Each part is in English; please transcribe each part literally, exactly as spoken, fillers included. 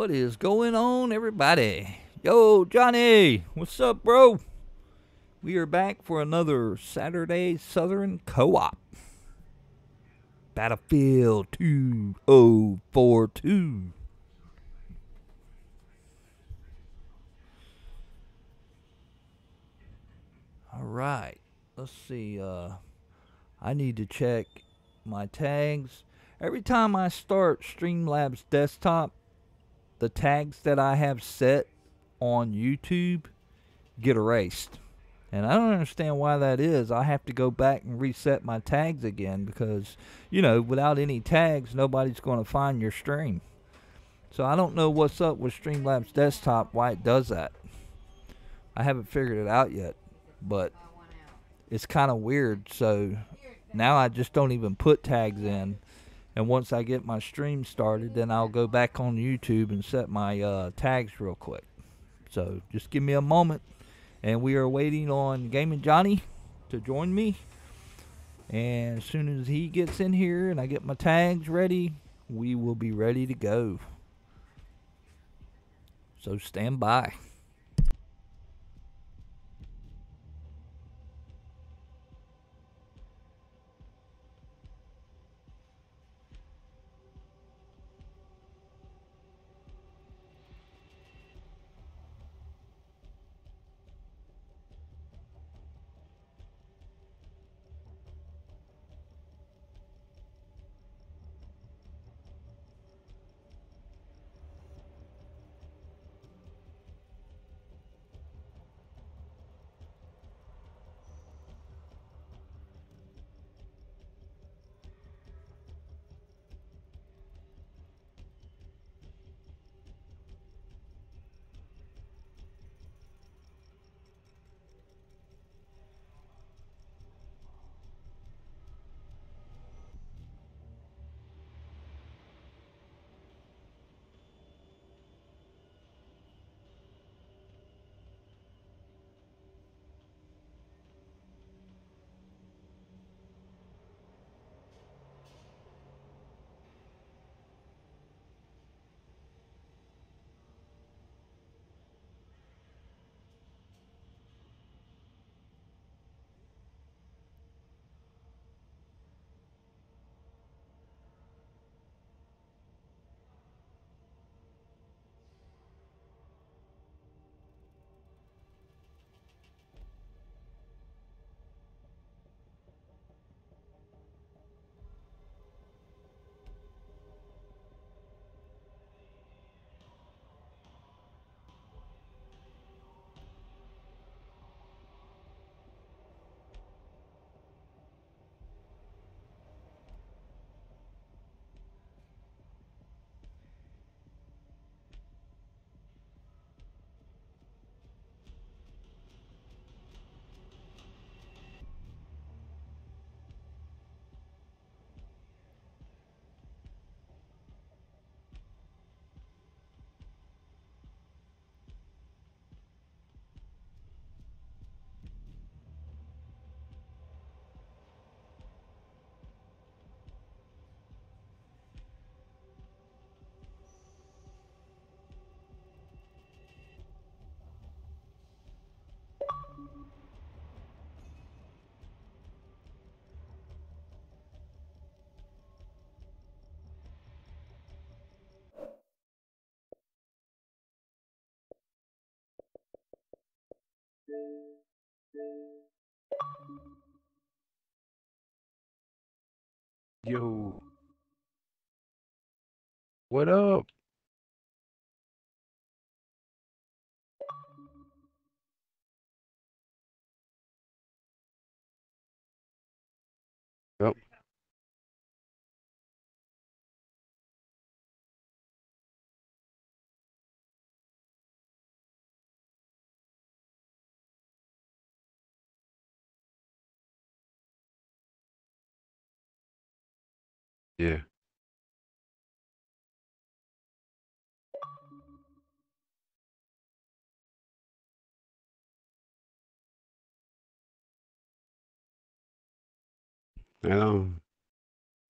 What is going on, everybody? Yo, Johnny! What's up, bro? We are back for another Saturday Southern Co-op. Battlefield twenty forty-two. Alright, let's see. Uh, I need to check my tags. Every time I start Streamlabs Desktop, the tags that I have set on YouTube get erased. And I don't understand why that is. I have to go back and reset my tags again because, you know, without any tags, nobody's going to find your stream. So I don't know what's up with Streamlabs Desktop, why it does that. I haven't figured it out yet, but it's kind of weird. So now I just don't even put tags in. And once I get my stream started, then I'll go back on YouTube and set my uh, tags real quick. So just give me a moment. And we are waiting on Gaming Johnny to join me. And as soon as he gets in here and I get my tags ready, we will be ready to go. So stand by. Yo, what up? Yep. Yeah. I know.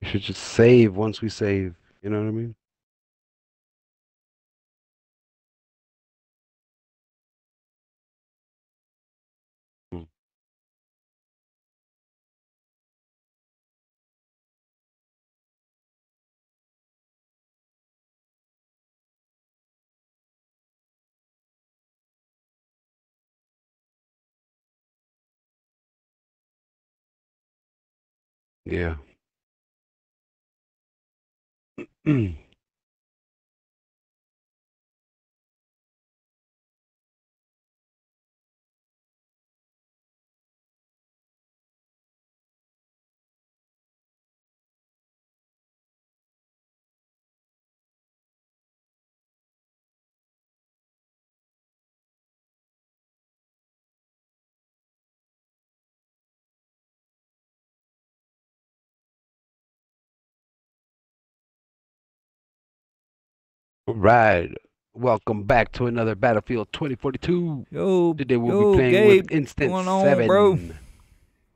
We should just save once we save. You know what I mean? Yeah. Right, welcome back to another Battlefield twenty forty-two. Yo, today we'll yo, be playing Gabe, with Instant Seven. On, bro?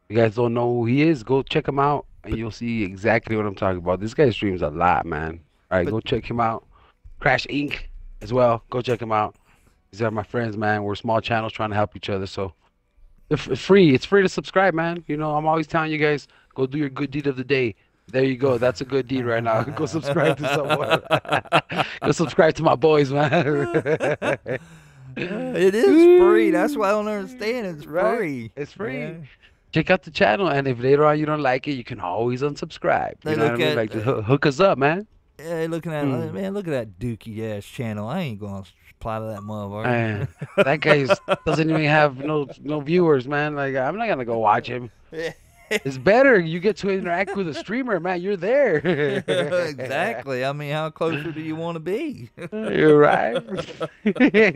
You guys don't know who he is? Go check him out, and but, you'll see exactly what I'm talking about. This guy streams a lot, man. All right, but, go check him out. Crash Incorporated as well. Go check him out. These are my friends, man. We're small channels trying to help each other, so it's free. It's free to subscribe, man. You know, I'm always telling you guys, go do your good deed of the day. There you go. That's a good deed right now. Go subscribe to someone. Go subscribe to my boys, man. It is free. That's why I don't understand. It's right? free. It's free. Yeah. Check out the channel, and if later on you don't like it, you can always unsubscribe. They you know what I mean? At, like, uh, hook us up, man. Yeah, looking at mm. man, look at that dookie-ass channel. I ain't gonna apply to that motherfucker. That guy doesn't even have no no viewers, man. Like, I'm not gonna go watch him. Yeah. It's better. You get to interact with a streamer, man. You're there. Exactly. I mean, how closer do you want to be? You're right. I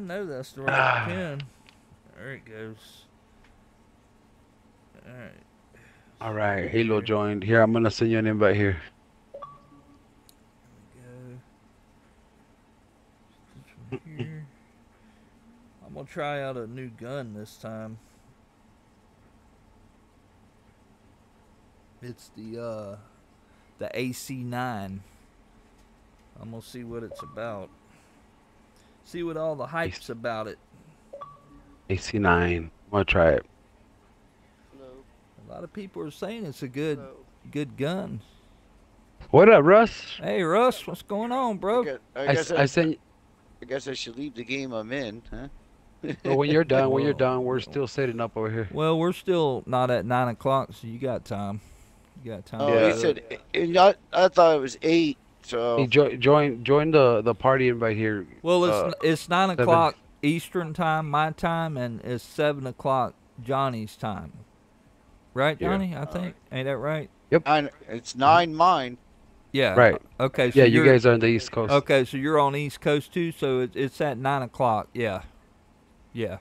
know that's the right pin. There it goes. All right. All right. Halo joined. Here, I'm going to send you an invite here. There we go. Here. We'll try out a new gun this time. It's the uh, the A C nine. I'm gonna see what it's about. See what all the hype's about it. A C nine. I'm gonna try it. Hello. A lot of people are saying it's a good Hello. good gun. What up, Russ? Hey, Russ. What's going on, bro? I guess I, guess I, I, said, I guess I should leave the game I'm in, huh? But when you're done, when you're done, we're still setting up over here. Well, we're still not at nine o'clock, so you got time. You got time. Oh, yeah. He said, and I, I thought it was eight. So hey, jo join join the the party invite here. Well, it's uh, it's nine o'clock Eastern time, my time, and it's seven o'clock Johnny's time. Right, Johnny? Yeah. I think uh, ain't that right? Yep. Nine, it's nine mine. Yeah. Right. Okay. So yeah, you guys are on the East Coast. Okay, so you're on East Coast too. So it, it's at nine o'clock. Yeah. Yeah.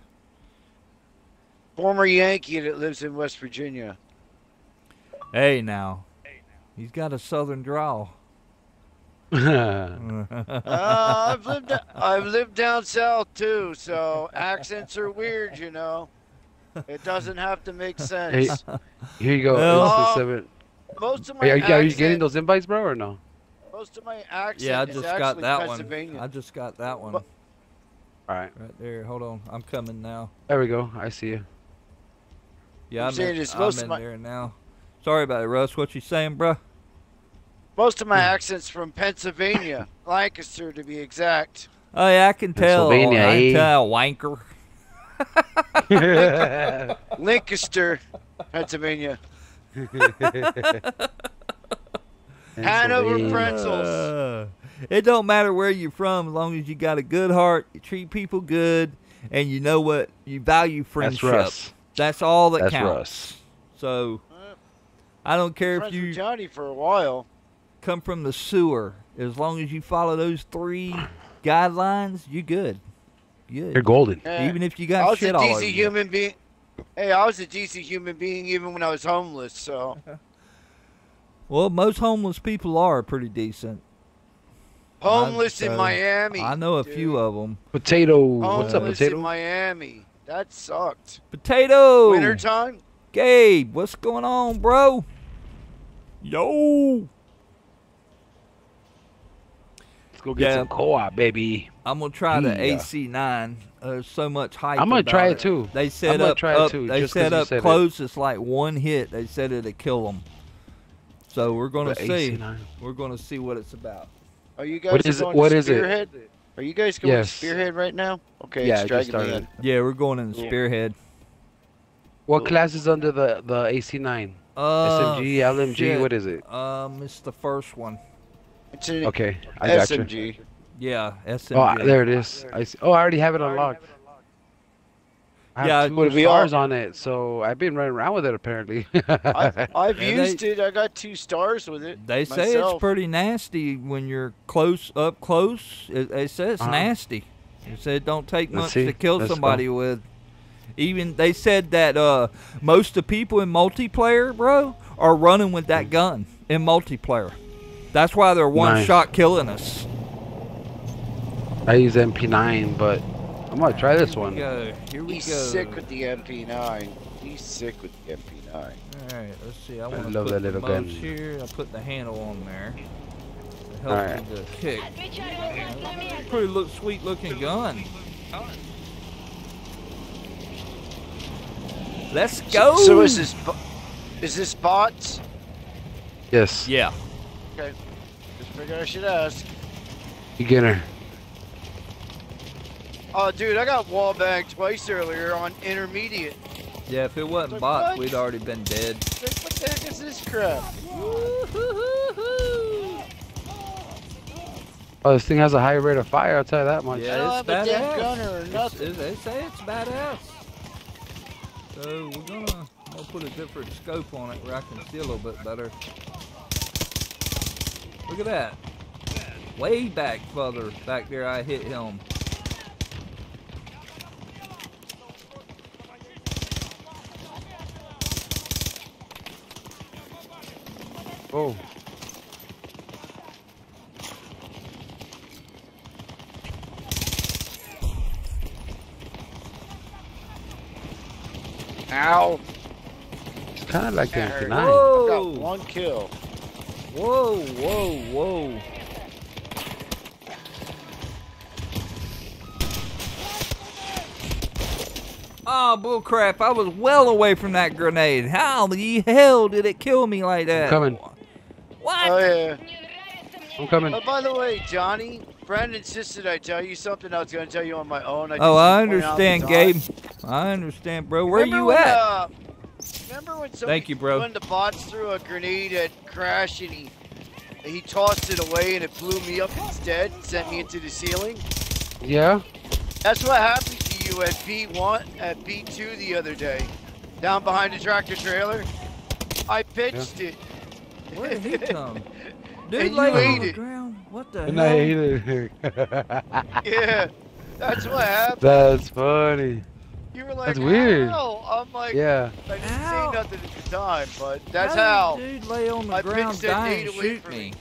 Former Yankee that lives in West Virginia. Hey now. Hey now. He's got a southern drawl. uh, I've lived I've lived down south too, so accents are weird, you know. It doesn't have to make sense. Hey, here you go. Um, most of my are, you, accent, are you getting those invites, bro, or no? Most of my accent yeah, I just is got that one. I just got that one. But, all right. Right there. Hold on. I'm coming now. There we go. I see you. Yeah, I'm, in, I'm in there now. Sorry about it, Russ. What you saying, bro? Most of my accent's from Pennsylvania. Lancaster, to be exact. Oh, yeah, I can tell. Pennsylvania, I can tell, wanker. Lancaster, Pennsylvania. Hanover pretzels. Uh. It don't matter where you're from, as long as you got a good heart, you treat people good, and you know what you value friendship. That's, That's all that That's counts. Russ. So I don't care Friends if you Johnny for a while come from the sewer. As long as you follow those three guidelines, you good. Good. You're golden. Yeah. Even if you got I was shit a all over human being. Hey, I was a decent human being even when I was homeless. So. Well, most homeless people are pretty decent. Homeless I, so in Miami. I know a dude. few of them. Potato. Homeless What's up, Potato? in Miami. That sucked. Potato. Wintertime. Gabe, what's going on, bro? Yo. Let's go get yeah. some co-op, baby. I'm going to try yeah. the A C nine. There's so much hype I'm going to try it, too. They set up, try it up, too, they set up close. It. It's like one hit. They said it'll kill them. So we're going to see. A C nine. We're going to see what it's about. Are you guys what is, going it, to what is it? Are you guys going yes. to Spearhead right now? Okay, yeah, it's dragging me in. Yeah, we're going in yeah. Spearhead. What Ooh. class is under the, the A C nine? Uh, S M G, L M G, shit. what is it? Um, It's the first one. It's an okay, I S M G. Got you. Yeah, S M G. Oh, there it is. I see. Oh, I already have it unlocked. I have yeah, two stars all... on it, so I've been running around with it apparently. I've, I've used they, it. I got two stars with it. They myself. say it's pretty nasty when you're close up close. It, it says uh-huh. nasty. It said it don't take Let's much see. to kill Let's somebody go. with. Even they said that uh, most of the people in multiplayer, bro, are running with that gun in multiplayer. That's why they're one Nine. shot killing us. I use M P nine, but. I'm gonna try this one. Here we go. Here we He's go. sick with the M P nine. He's sick with the M P nine. All right, let's see. I, I want to put that little the gun here. I'll put the handle on there. To help All right. with the kick. Pretty look sweet looking gun. Let's go. So, so is this is this bots? Yes. Yeah. Okay. Just figured I should ask. Beginner. Oh, dude, I got wall bagged twice earlier on intermediate. Yeah, if it wasn't like, bot, what? we'd already been dead. Like, what the heck is this crap? Oh, this thing has a high rate of fire, I'll tell you that much. Yeah, I don't it's have badass. a dead gunner or nothing. It's, it's, they say it's badass. So, we're gonna I'll put a different scope on it where I can see a little bit better. Look at that. Way back further back there, I hit him. Oh. Ow. It's kind of like the M P nine. I got one kill. Whoa, whoa, whoa. Oh, bullcrap. I was well away from that grenade. How the hell did it kill me like that? I'm coming. What? Oh, yeah. I'm coming. Oh, by the way, Johnny, Brandon insisted I tell you something I was going to tell you on my own. I oh, I understand, Gabe. I understand, bro. Where remember are you when, at? Uh, remember when somebody Thank you, bro. when the bots threw a grenade at Crash and he, he tossed it away and it blew me up instead and sent me into the ceiling? Yeah. That's what happened to you at B one, at B two the other day, down behind the tractor trailer. I pitched yeah. it. Where did he come? Dude laid on the ground. What the and hell? I ate it. Yeah, that's what happened. That's funny. You were like, that's weird. How? I'm like, yeah. I didn't how? say nothing at the time, but that's how. how. Dude lay on the I ground dying and shoot me. me.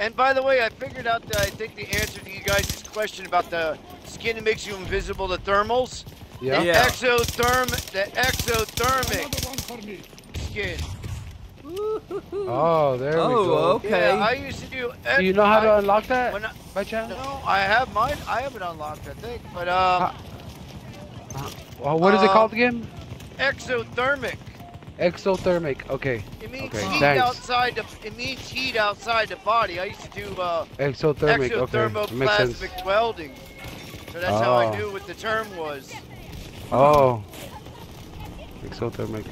And by the way, I figured out that I think the answer to you guys' question about the skin that makes you invisible to thermals. Yeah. The, yeah. Exotherm the exothermic skin. Oh, there oh, we go. Oh, okay. Yeah, I used to do. Do you know how I, to unlock that? I, by chance? No, I have mine. I haven't unlocked, I think. But um. Uh, uh, what is um, it called again? Exothermic. Exothermic. Okay. It means okay. heat Thanks. outside the. It means heat outside the body. I used to do. Uh, exothermic. Exothermoplastic okay. welding. So that's oh. how I knew what the term was. Oh. Exothermic.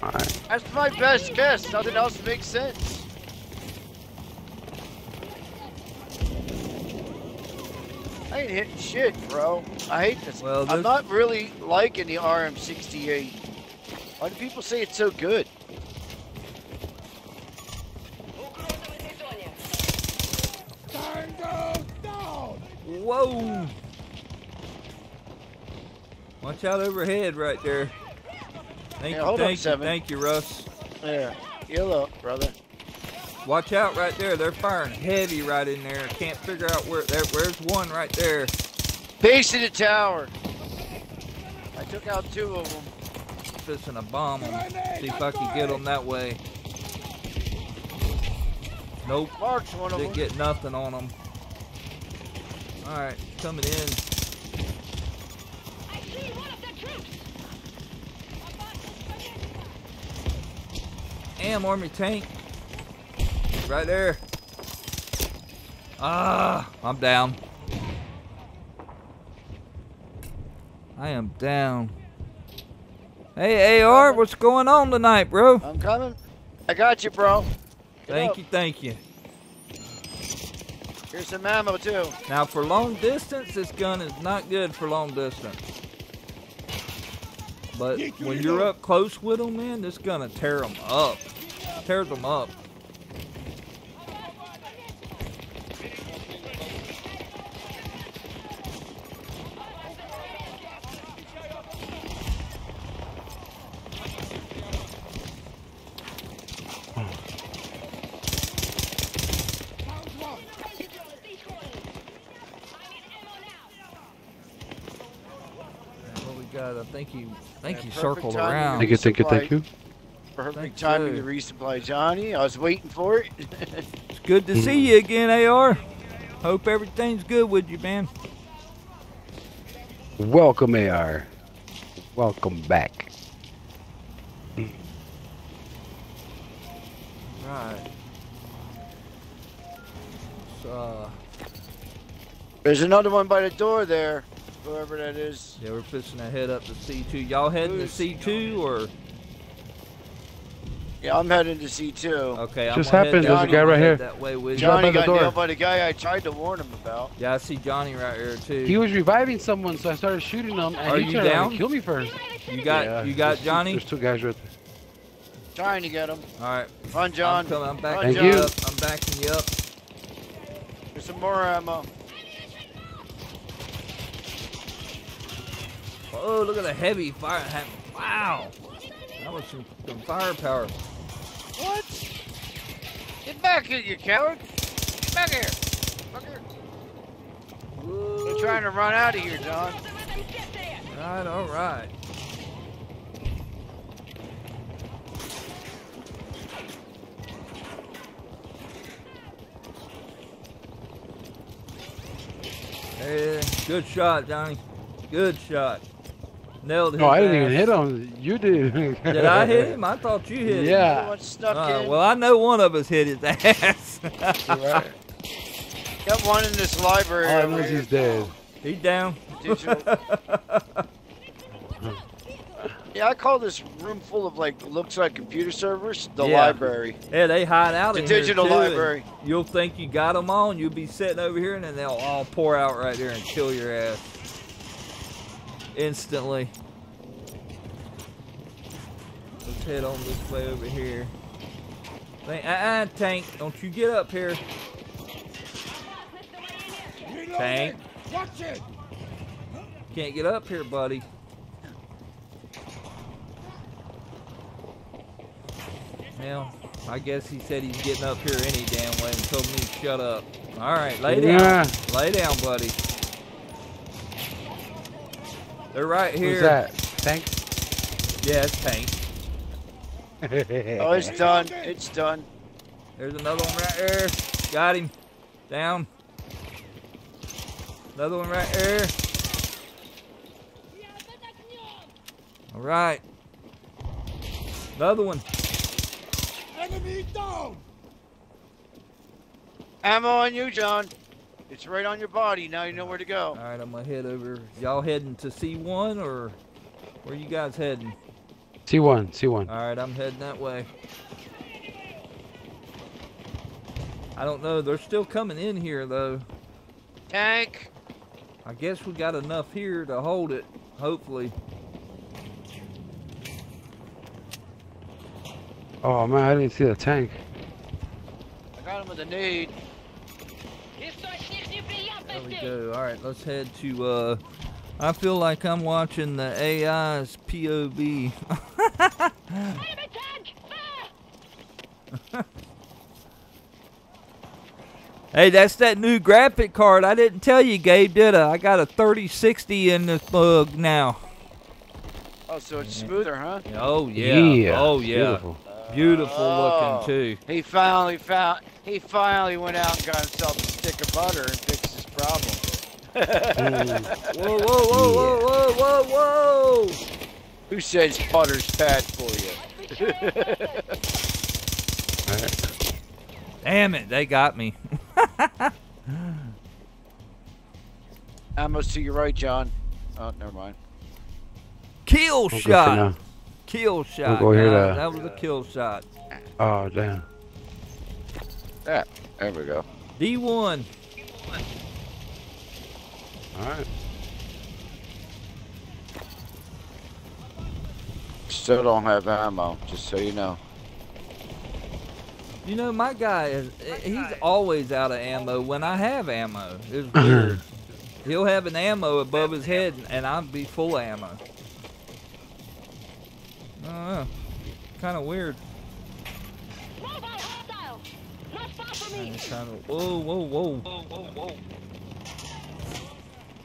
All right. That's my best guess. Nothing else makes sense. I ain't hitting shit, bro. I hate this. Well, I'm not really liking the R M sixty-eight. Why do people say it's so good? Whoa! Watch out overhead right there. Thank yeah, you, hold thank, on, you seven. thank you, Russ. Yeah, heal up, brother. Watch out right there. They're firing heavy right in there. I can't figure out where. There, where's one right there? Base of the tower. I took out two of them. Fixing a bomb them. See if I can get them that way. Nope. Marked one of them. Didn't get nothing on them. All right, coming in. Damn, army tank. Right there. Ah, I'm down. I am down. Hey, A R, what's going on tonight, bro? I'm coming. I got you, bro. Get thank up. you, thank you. Here's some ammo, too. Now, for long distance, this gun is not good for long distance. But when you're up close with them, man, this gonna tear them up. Tears them up. I think he, I think he circled around. Thank you, thank you, thank you. Perfect timing to resupply Johnny. I was waiting for it. It's good to mm. see you again, A R. Hope everything's good with you, man. Welcome, A R. Welcome back. Right. So, uh, there's another one by the door there. Whoever that is. Yeah, we're pushing that head up to C two. Y'all heading to C two or? Yeah, I'm heading to C two. Okay, I'm just happened. There's a guy right here. That way with Johnny got nailed by the guy I tried to warn him about. Yeah, I see Johnny right here too. He was reviving someone, so I started shooting him. And Are you down? Kill me first. You got, yeah, you got there's Johnny. Two, there's two guys right there. Trying to get him. All right, run, John. I'm, coming. I'm backing Thank you up. I'm backing you up. There's some more ammo. Oh, look at the heavy fire. Wow. That was some, some firepower. What? Get back here, you coward. Get back here. Back here. They're trying to run out of here, Don. Alright, alright. Hey, good shot, Donnie. Good shot. Nailed him. No, I didn't ass. even hit him. You did. Did I hit him? I thought you hit yeah. him. Yeah. Right, well, I know one of us hit his ass. Right. Got one in this library. I know he's dead. He's down. Yeah, I call this room full of like looks like computer servers the yeah. library. Yeah, they hide out in here. The digital library. You'll think you got them all, and you'll be sitting over here, and then they'll all pour out right there and kill your ass. Instantly. Let's head on this way over here. Uh-uh, Tank, don't you get up here. Tank. Can't get up here, buddy. Well, I guess he said he's getting up here any damn way and told me to shut up. Alright, lay down. Yeah. Lay down, buddy. They're right here. Who's that? Tank? Yeah, it's Tank. Oh, it's done. It's done. There's another one right there. Got him. Down. Another one right there. All right. Another one. Enemy down. Ammo on you, John. It's right on your body. Now you know where to go. All right, I'm gonna head over. Y'all heading to C one or where you guys heading? C one, C one. All right, I'm heading that way. I don't know. They're still coming in here though. Tank. I guess we got enough here to hold it, hopefully. Oh man, I didn't see the tank. I got him with a nade. There we go. All right, let's head to, uh, I feel like I'm watching the A I's P O V. Hey, that's that new graphic card. I didn't tell you, Gabe, did I? I got a thirty sixty in this bug now. Oh, so it's smoother, huh? Oh, yeah. yeah oh, yeah. Beautiful. Beautiful oh, looking, too. He finally found, he finally went out and got himself a stick of butter and fixed his problem. Whoa, whoa, whoa, whoa, whoa, whoa, whoa! Who says butter's bad for you? Damn it, they got me. Ammo's to your right, John. Oh, never mind. Kill I'll shot. Kill shot. Go here to... That was a kill shot. Oh damn. That. There we go. D one. D one. All right. Still don't have ammo. Just so you know. You know, my guy is—he's always out of ammo when I have ammo. It's weird. He'll have an ammo above his head, and I'll be full of ammo. I don't know. Kind of weird. Kinda, whoa, whoa, whoa, whoa, whoa, whoa!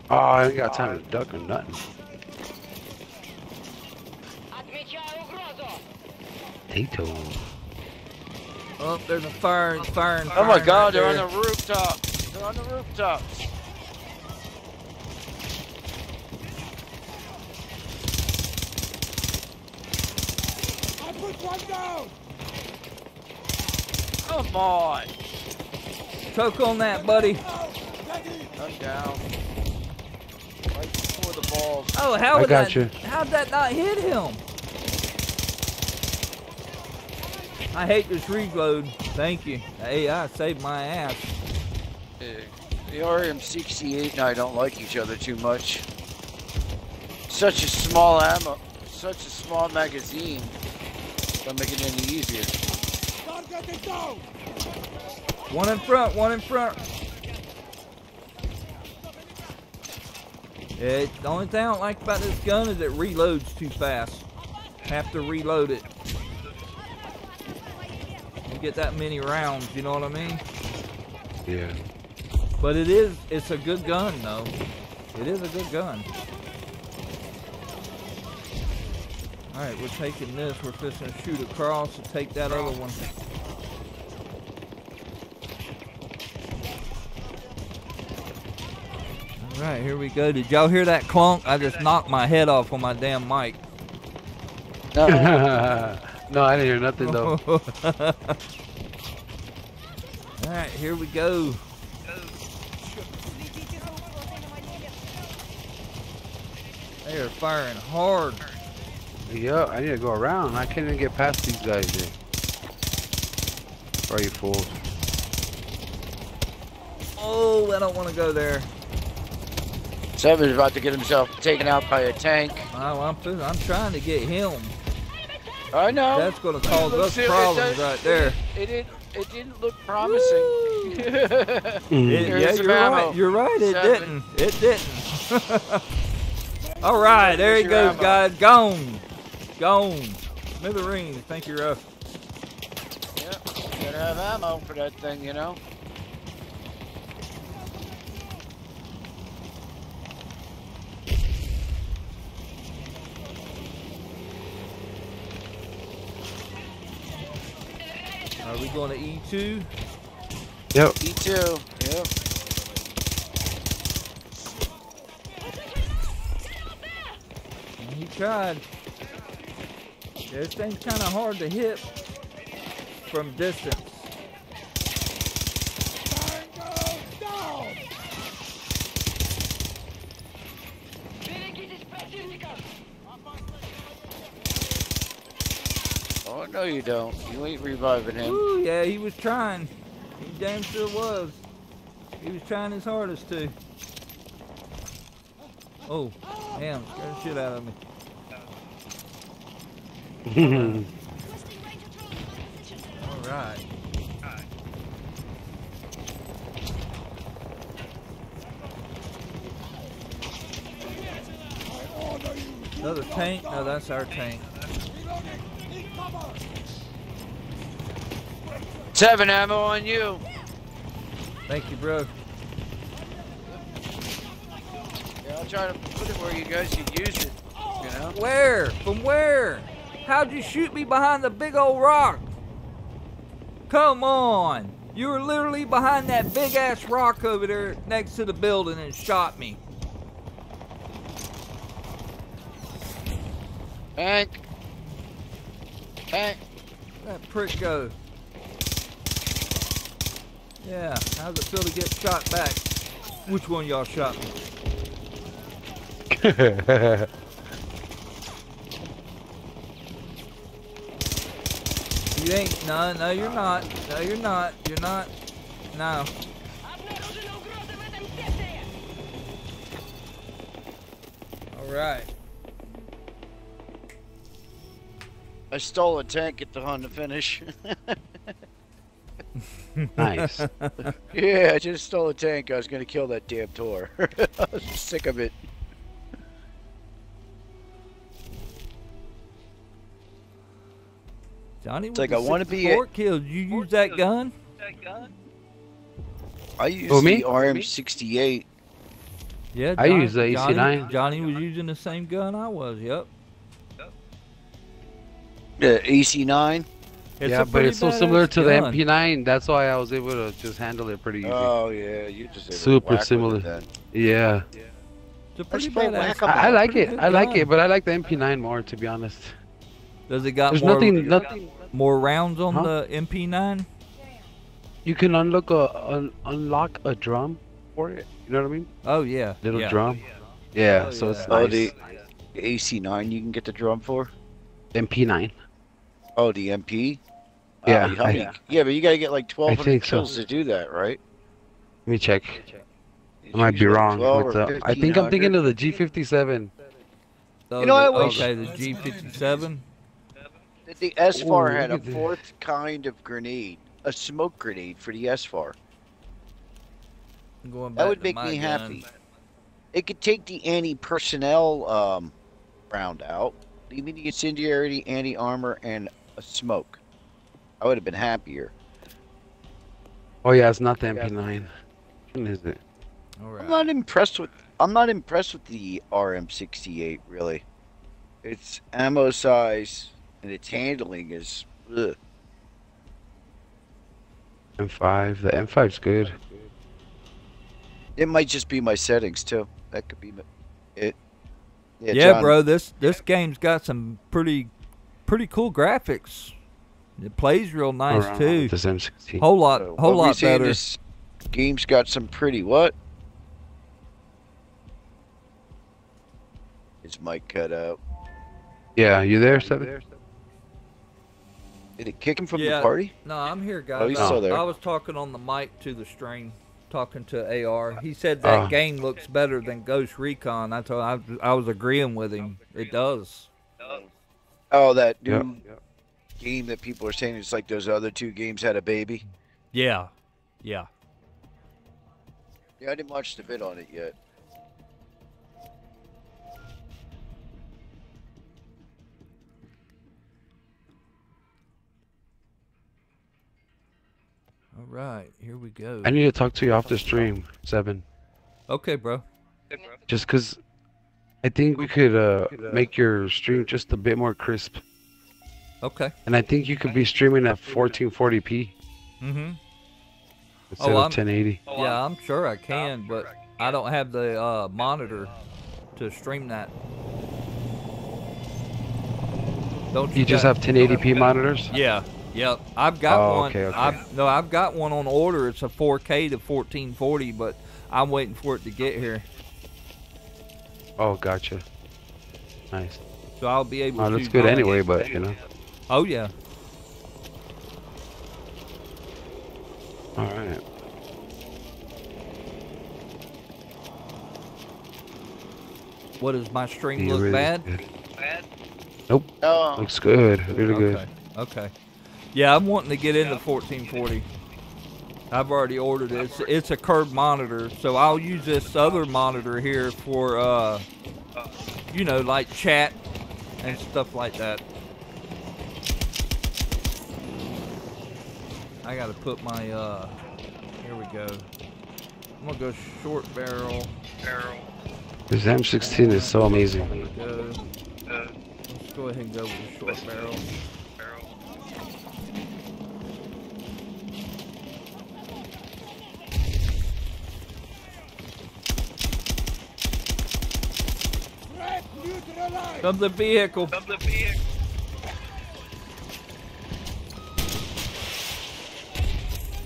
Oh, I ain't got time to duck or nothing. Tato. Oh, there's a fire, fire, fire. Oh my God, they're on the rooftop. They're on the rooftop. I put one down. Come on. Choke on that, buddy. I'm down. Right before the balls. Oh, how would that? How'd that not hit him? I hate this reload. Thank you. Hey, I saved my ass. Uh, the R M sixty-eight and I don't like each other too much. Such a small ammo, such a small magazine. Don't make it any easier. One in front. One in front. Yeah, the only thing I don't like about this gun is it reloads too fast. Have to reload it. Get that many rounds, you know what I mean? Yeah. But it is, it's a good gun though. It is a good gun. Alright, we're taking this, we're just gonna shoot across and take that other one. Alright, here we go. Did y'all hear that clunk? I just knocked my head off on my damn mic. No. No, I didn't hear nothing though. Alright, here we go. They are firing hard. Yup, I need to go around. I can't even get past these guys here. Are you fools? Oh, I don't want to go there. Seven's about to get himself taken out by a tank. Oh, I'm, I'm trying to get him. I know. That's gonna cause us problems right there. It didn't. It didn't look promising. it, yeah, you're right. You're right. It Seven. didn't. It didn't. All right, there he goes, ammo. guys. Gone. Gone. Smithereens. Thank you, Russ. Yep. Gotta have ammo for that thing, you know. Are we going to E two? Yep. E two. Yep. He tried. This thing's kind of hard to hit from distance. No, you don't. You ain't reviving him. Ooh, yeah, he was trying. He damn sure was. He was trying his hardest to. Oh, damn, scared the shit out of me. Alright. Another tank? No, that's our tank. Seven ammo on you. Thank you, bro. Yeah, I'll try to put it where you guys can use it. You know? Where? From where? How'd you shoot me behind the big old rock? Come on. You were literally behind that big ass rock over there next to the building and shot me. Hank. Hank. Where'd that prick go? Yeah, how's it feel to get shot back? Which one y'all shot me? You ain't. No, no, you're not. No, you're not. You're not. No. Alright. I stole a tank at the Honda finish. Nice. Yeah, I just stole a tank. I was going to kill that damn tour. I was sick of it. Johnny, it's like I want to be a... kills. You use that kills. gun? That gun? I use oh, the R M sixty-eight. Yeah, Johnny, I use the A C nine. Johnny, Johnny was using the same gun I was. Yep. The A C nine. It's yeah, but it's so similar to gun. the M P nine. That's why I was able to just handle it pretty easy. Oh yeah, you just super similar. It yeah. yeah. It's a pretty badass. I, I like it. I like gun. it, but I like the M P nine more, to be honest. Does it got There's more? Nothing, nothing. More rounds on huh? the M P nine. You can unlock a un, unlock a drum for it. You know what I mean? Oh yeah. Little yeah. drum. Oh, yeah. yeah oh, so yeah. it's nice. Oh, the, the A C nine you can get the drum for. M P nine. Oh, the M P? Yeah, uh, I, you, yeah, but you gotta get like twelve hundred kills so. to do that, right? Let me check. I might be wrong. With the, I think I'm thinking of the G fifty-seven. So you know, the, I wish okay, the G fifty-seven. The S FAR had a fourth kind of grenade, a smoke grenade for the S FAR. That would make me gun. happy. It could take the anti-personnel um, round out. Leaving incendiary, anti-armor, and a smoke. I would have been happier. Oh yeah, it's not the M P nine, is it? All right. I'm not impressed with. I'm not impressed with the R M sixty-eight really. Its ammo size and its handling is. Ugh. M five. The M five's good. It might just be my settings too. That could be it. Yeah, yeah bro, this this game's got some pretty pretty cool graphics. It plays real nice Around too. This M sixteen. Whole lot, whole what lot better. This game's got some pretty what? His mic cut out. Yeah, you there, Seven? Did it kick him from yeah. the party? No, I'm here, guys. Oh, he's still there. I was talking on the mic to the stream. Talking to A R, he said that uh, game looks better than Ghost Recon. That's all I, I was agreeing with him. It does. Oh, that new yep. game that people are saying it's like those other two games had a baby. Yeah, yeah. Yeah, I didn't watch the vid on it yet. All right, here we go. I need to talk to you off the stream, Seven. Okay, bro. Just because I think we could uh, make your stream just a bit more crisp. Okay. And I think you could be streaming at fourteen forty p. Mm-hmm. Instead oh, of I'm, ten eighty. Yeah, I'm sure I can, but I don't have the uh, monitor to stream that. Don't you, you just have ten eighty p monitors? Yeah. Yep, I've got oh, one. Okay, okay. I've, no, I've got one on order. It's a four K to fourteen forty, but I'm waiting for it to get here. Oh, gotcha. Nice. So I'll be able. Oh, to. It looks good anyway, but you know. Oh yeah. All right. What does my stream look really bad? Good. Bad? Nope. Oh. Looks good. Really okay. good. Okay. Yeah, I'm wanting to get into fourteen forty. I've already ordered it. It's, it's a curved monitor, so I'll use this other monitor here for, uh, you know, like chat and stuff like that. I gotta put my, uh, here we go. I'm gonna go short barrel. Barrel. This M sixteen is so amazing. Go. Let's go ahead and go with the short barrel. Dump the vehicle. Dump the vehicle.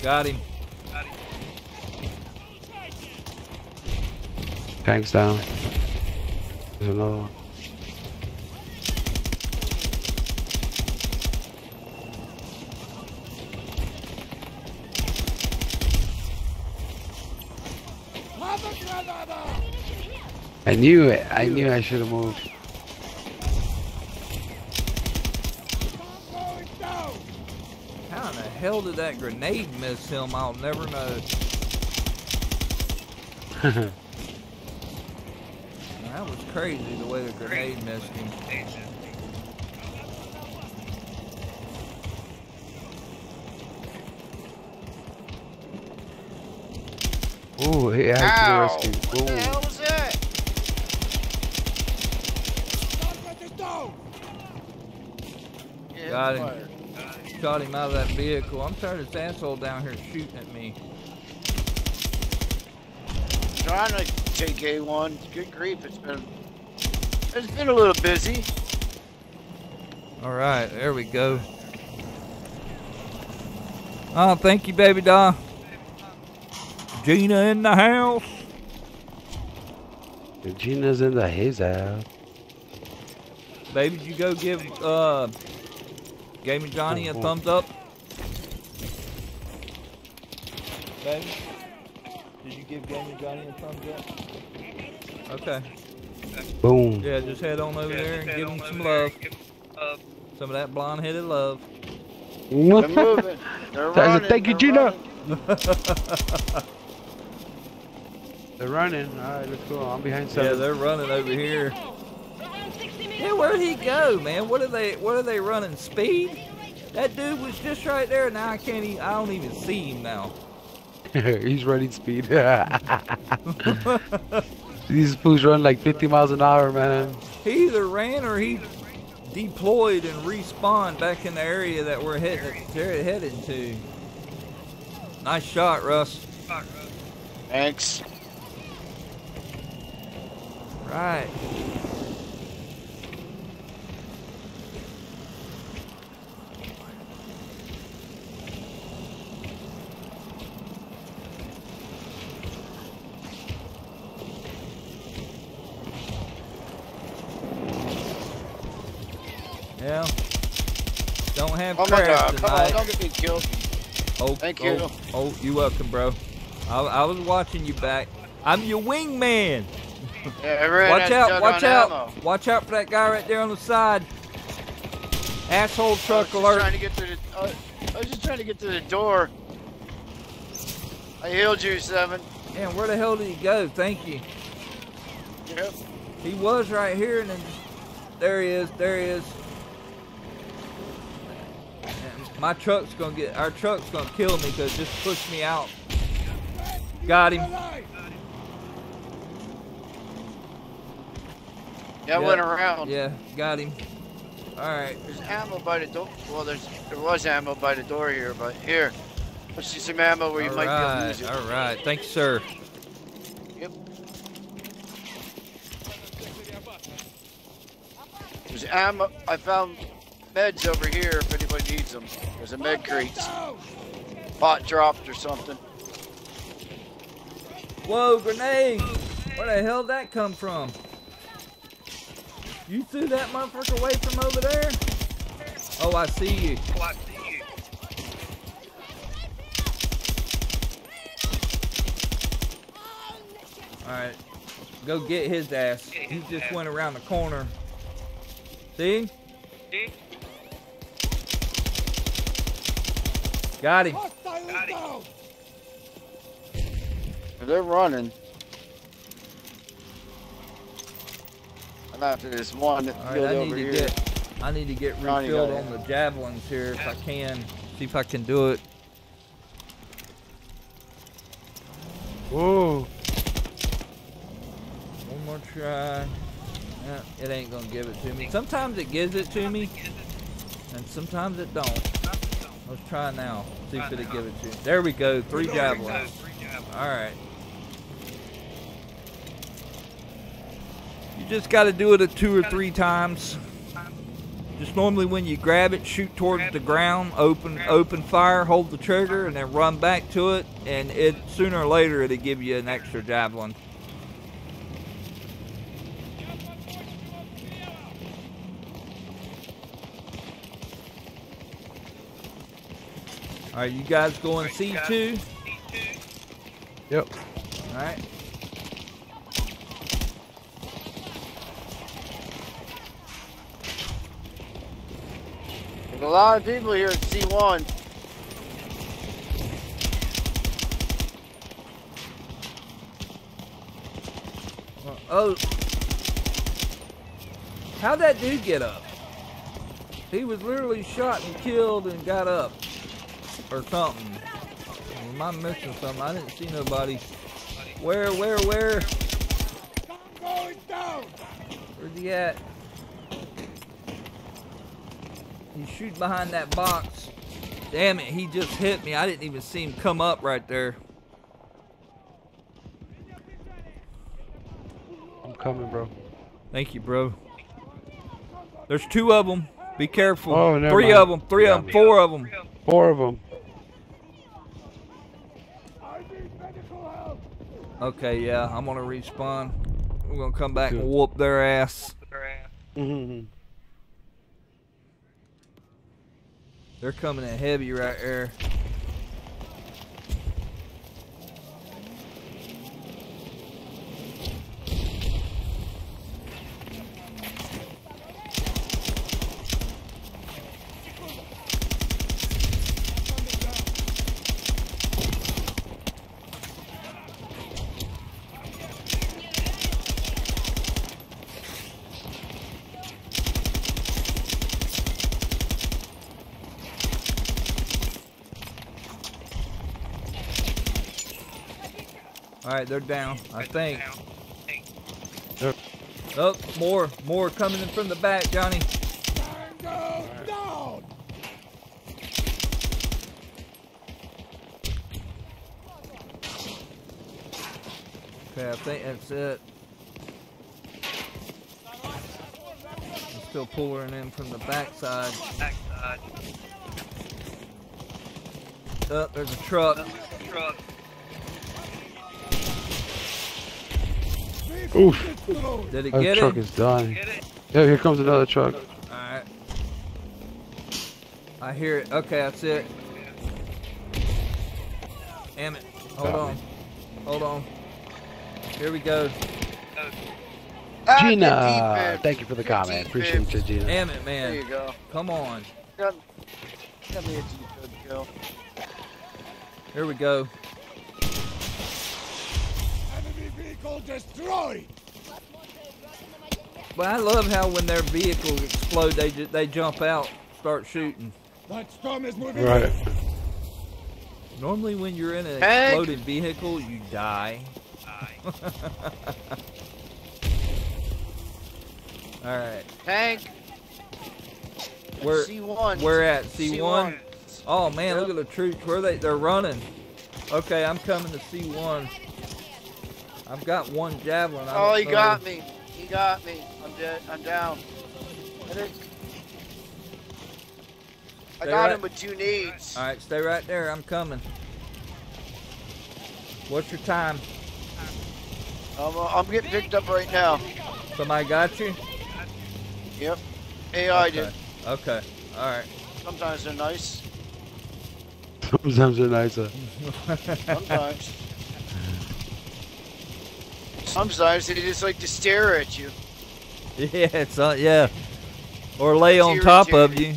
Got him. Got him. Tanks down. There's another one. I knew it. I knew I should have moved. How in the hell did that grenade miss him? I'll never know. That was crazy the way the grenade missed him. Oh, he actually rescued. What the hell was that? Got him. Shot him out of that vehicle. I'm tired of this asshole down here shooting at me. Trying to take A one. Good grief, it's been it's been a little busy. All right, there we go. Oh, thank you, baby doll. Gina in the house. Gina's in the his house. Baby, did you go give uh, Gaming Johnny a thumbs up? Baby, did you give Gaming Johnny a thumbs up? Okay. Boom. Yeah, just head on over yeah, there and give him some love. love. Some of that blonde-headed love. They're moving. They're running. Thank you, Gina. They're running. All right, let's go. I'm behind seven. Yeah, they're running over here. Yeah, where'd he go, man? What are they? What are they running? Speed? That dude was just right there. Now I can't even. I don't even see him now. He's running speed. These fools run like fifty miles an hour, man. He either ran or he deployed and respawned back in the area that we're heading heading to. Nice shot, Russ. Thanks. Right. Yeah. Don't have oh Crash tonight. Come on, don't get me killed. Oh, Thank oh, you. Oh, you're welcome, bro. I, I was watching you back. I'm your wingman. Yeah, watch out, watch out. Ammo. Watch out for that guy right there on the side. Asshole truck I alert. Trying to get through the, uh, I was just trying to get to the door. I healed you, Seven. Man, where the hell did he go? Thank you. Yep. He was right here and then... There he is, there he is. And my truck's gonna get... Our truck's gonna kill me because it just pushed me out. Got him. Yeah, yep. Went around. Yeah, got him. Alright. There's ammo by the door. Well, there's, there was ammo by the door here, but here. Let's see some ammo where you all might right. be able to use it. Alright, thanks, sir. Yep. There's ammo. I found meds over here if anybody needs them. There's a med crate. Pot dropped or something. Whoa, grenade! Where the hell did that come from? You threw that motherfucker away from over there? Oh, I see you. Oh, I see you. Alright. Go get his ass. He just went around the corner. See? See? Got him. Got him. They're running. After this one, right, I, need over here. Get, I need to get refilled on the javelins here if I can. See if I can do it. Whoa! One more try. Nah, it ain't gonna give it to me. Sometimes it gives it to me, and sometimes it don't. Let's try now. See if it'll give it to me. There we go. Three javelins. All right. You just got to do it a two or three times. Just normally when you grab it, shoot towards the ground, open open fire, hold the trigger, and then run back to it, and it sooner or later it'll give you an extra javelin. Alright, you guys going C two? Yep. Alright. There's a lot of people here at C one. Oh, how'd that dude get up? He was literally shot and killed and got up or something. Am I missing something? I didn't see nobody. Where, where, where? Where's he at? You shoot behind that box. Damn it, he just hit me. I didn't even see him come up right there. Coming, bro. Thank you, bro. There's two of them. Be careful. Oh, never Three mind. of them. Three yeah. of them. Four of them. Four of them. Okay, yeah. I'm gonna respawn. We're gonna come back Good. and whoop their ass. Mm-hmm. They're coming in heavy right there. Alright, they're down, I think. Yep. Oh, more, more coming in from the back, Johnny. Go, go. Okay, I think that's it. I'm still pulling in from the backside. Backside. Oh, there's a truck. Truck. Oof. Did it oh, get the truck it? is dying. Yeah, here comes another truck. Alright. I hear it. Okay, that's it. Damn it. Hold Got on. Me. Hold on. Here we go. Gina! Thank you for the comment. Appreciate you, Gina. Damn it, man. There you go. Come on. Got, got me a G-code to go. Here we go. Destroyed. But I love how when their vehicles explode, they ju they jump out, start shooting. That storm is moving. Right. Normally, when you're in an Heck. exploded vehicle, you die. die. All right. Tank. We're C one. We're at C one. C one. Oh man, yep. Look at the troops. Where they? They're running. Okay, I'm coming to C one. I've got one javelin. Oh, he got me. He got me. I'm dead. I'm down. I got him with two needs. All right, stay right there. I'm coming. What's your time? I'm, uh, I'm getting picked up right now. Somebody got you? Yep. A I did. Okay. All right. Sometimes they're nice. Sometimes they're nicer. Sometimes. Sometimes they just like to stare at you. Yeah, it's uh, yeah. Or lay on top of you.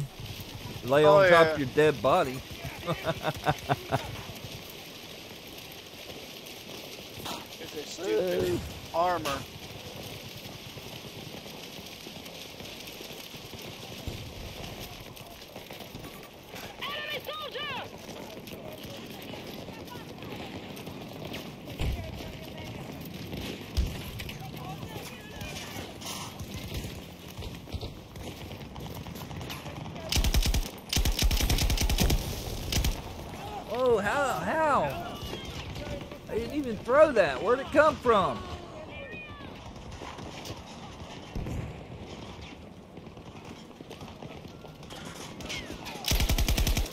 Lay oh, on top yeah. of your dead body. There's a stupid armor. Throw that. Where'd it come from?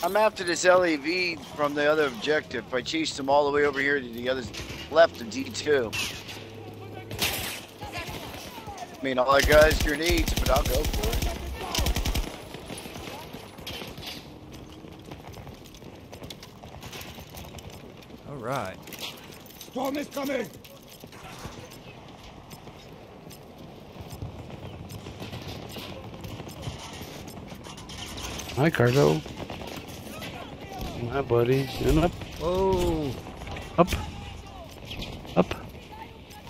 I'm after this L A V from the other objective. I chased them all the way over here to the other left of D two. I mean, all I got is grenades, but I'll go for it. right. Storm is coming! Hi, Cargo. Hi, buddy. And up. Whoa. Up. Up.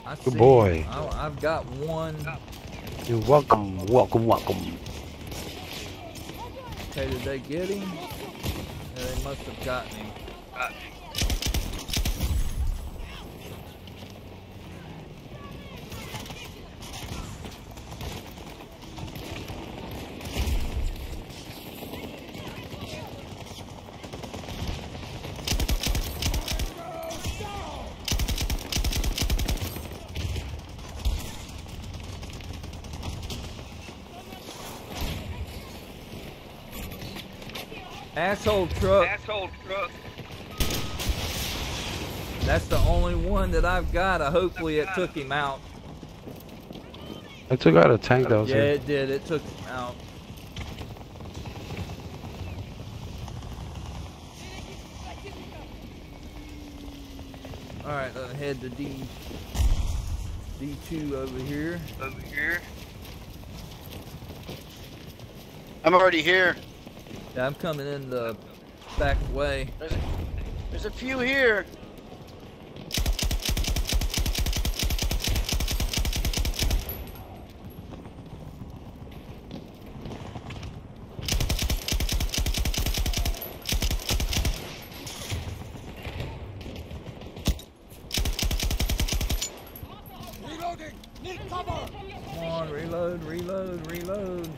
I Good see. boy. I, I've got one. You're welcome. Welcome, welcome. Okay, did they get him? Yeah, they must have gotten him. Got him. Asshole truck. Asshole truck. That's the only one that I've got. Uh, hopefully it took him out. It took out a tank that was Yeah, here. it did. It took him out. Alright, let's head to D, D2 over here. Over here. I'm already here. Yeah, I'm coming in the back way. There's a, there's a few here. Reloading. Need cover. Come on, reload, reload, reload.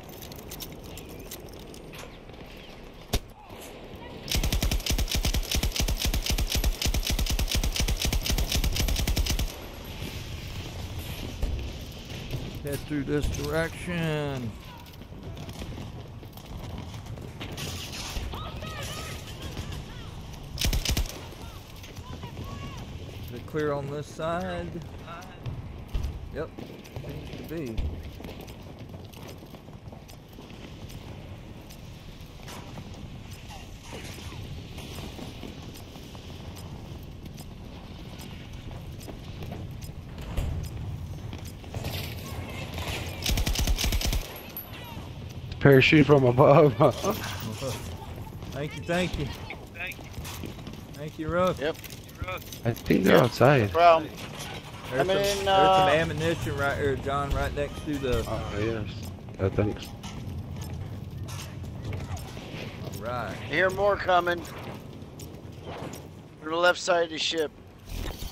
Head through this direction. Is it clear on this side? Yep, seems to be. Parachute from above. Thank you, thank you. Thank you. Thank you, Russ. Yep. I think they're outside. No problem. There's, some, in, there's uh... some ammunition right here, John, right next to the... Oh, yes. Oh, thanks. All right. I hear more coming. From the left side of the ship.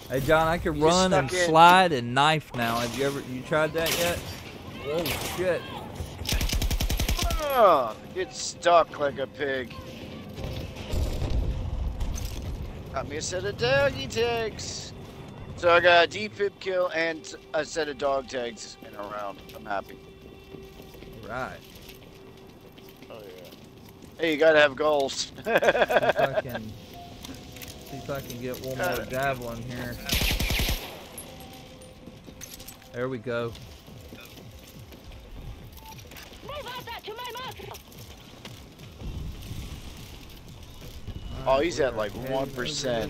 Hey, John, I can you run and in. slide and knife now. Have you ever... You tried that yet? Oh, shit. Oh, get stuck like a pig. Got me a set of doggy tags. So I got a D-pip kill and a set of dog tags in a round. I'm happy. Right. Oh, yeah. Hey, you gotta have goals. see, if can, see if I can get one more javelin here. There we go. Oh, he's We're at like one percent.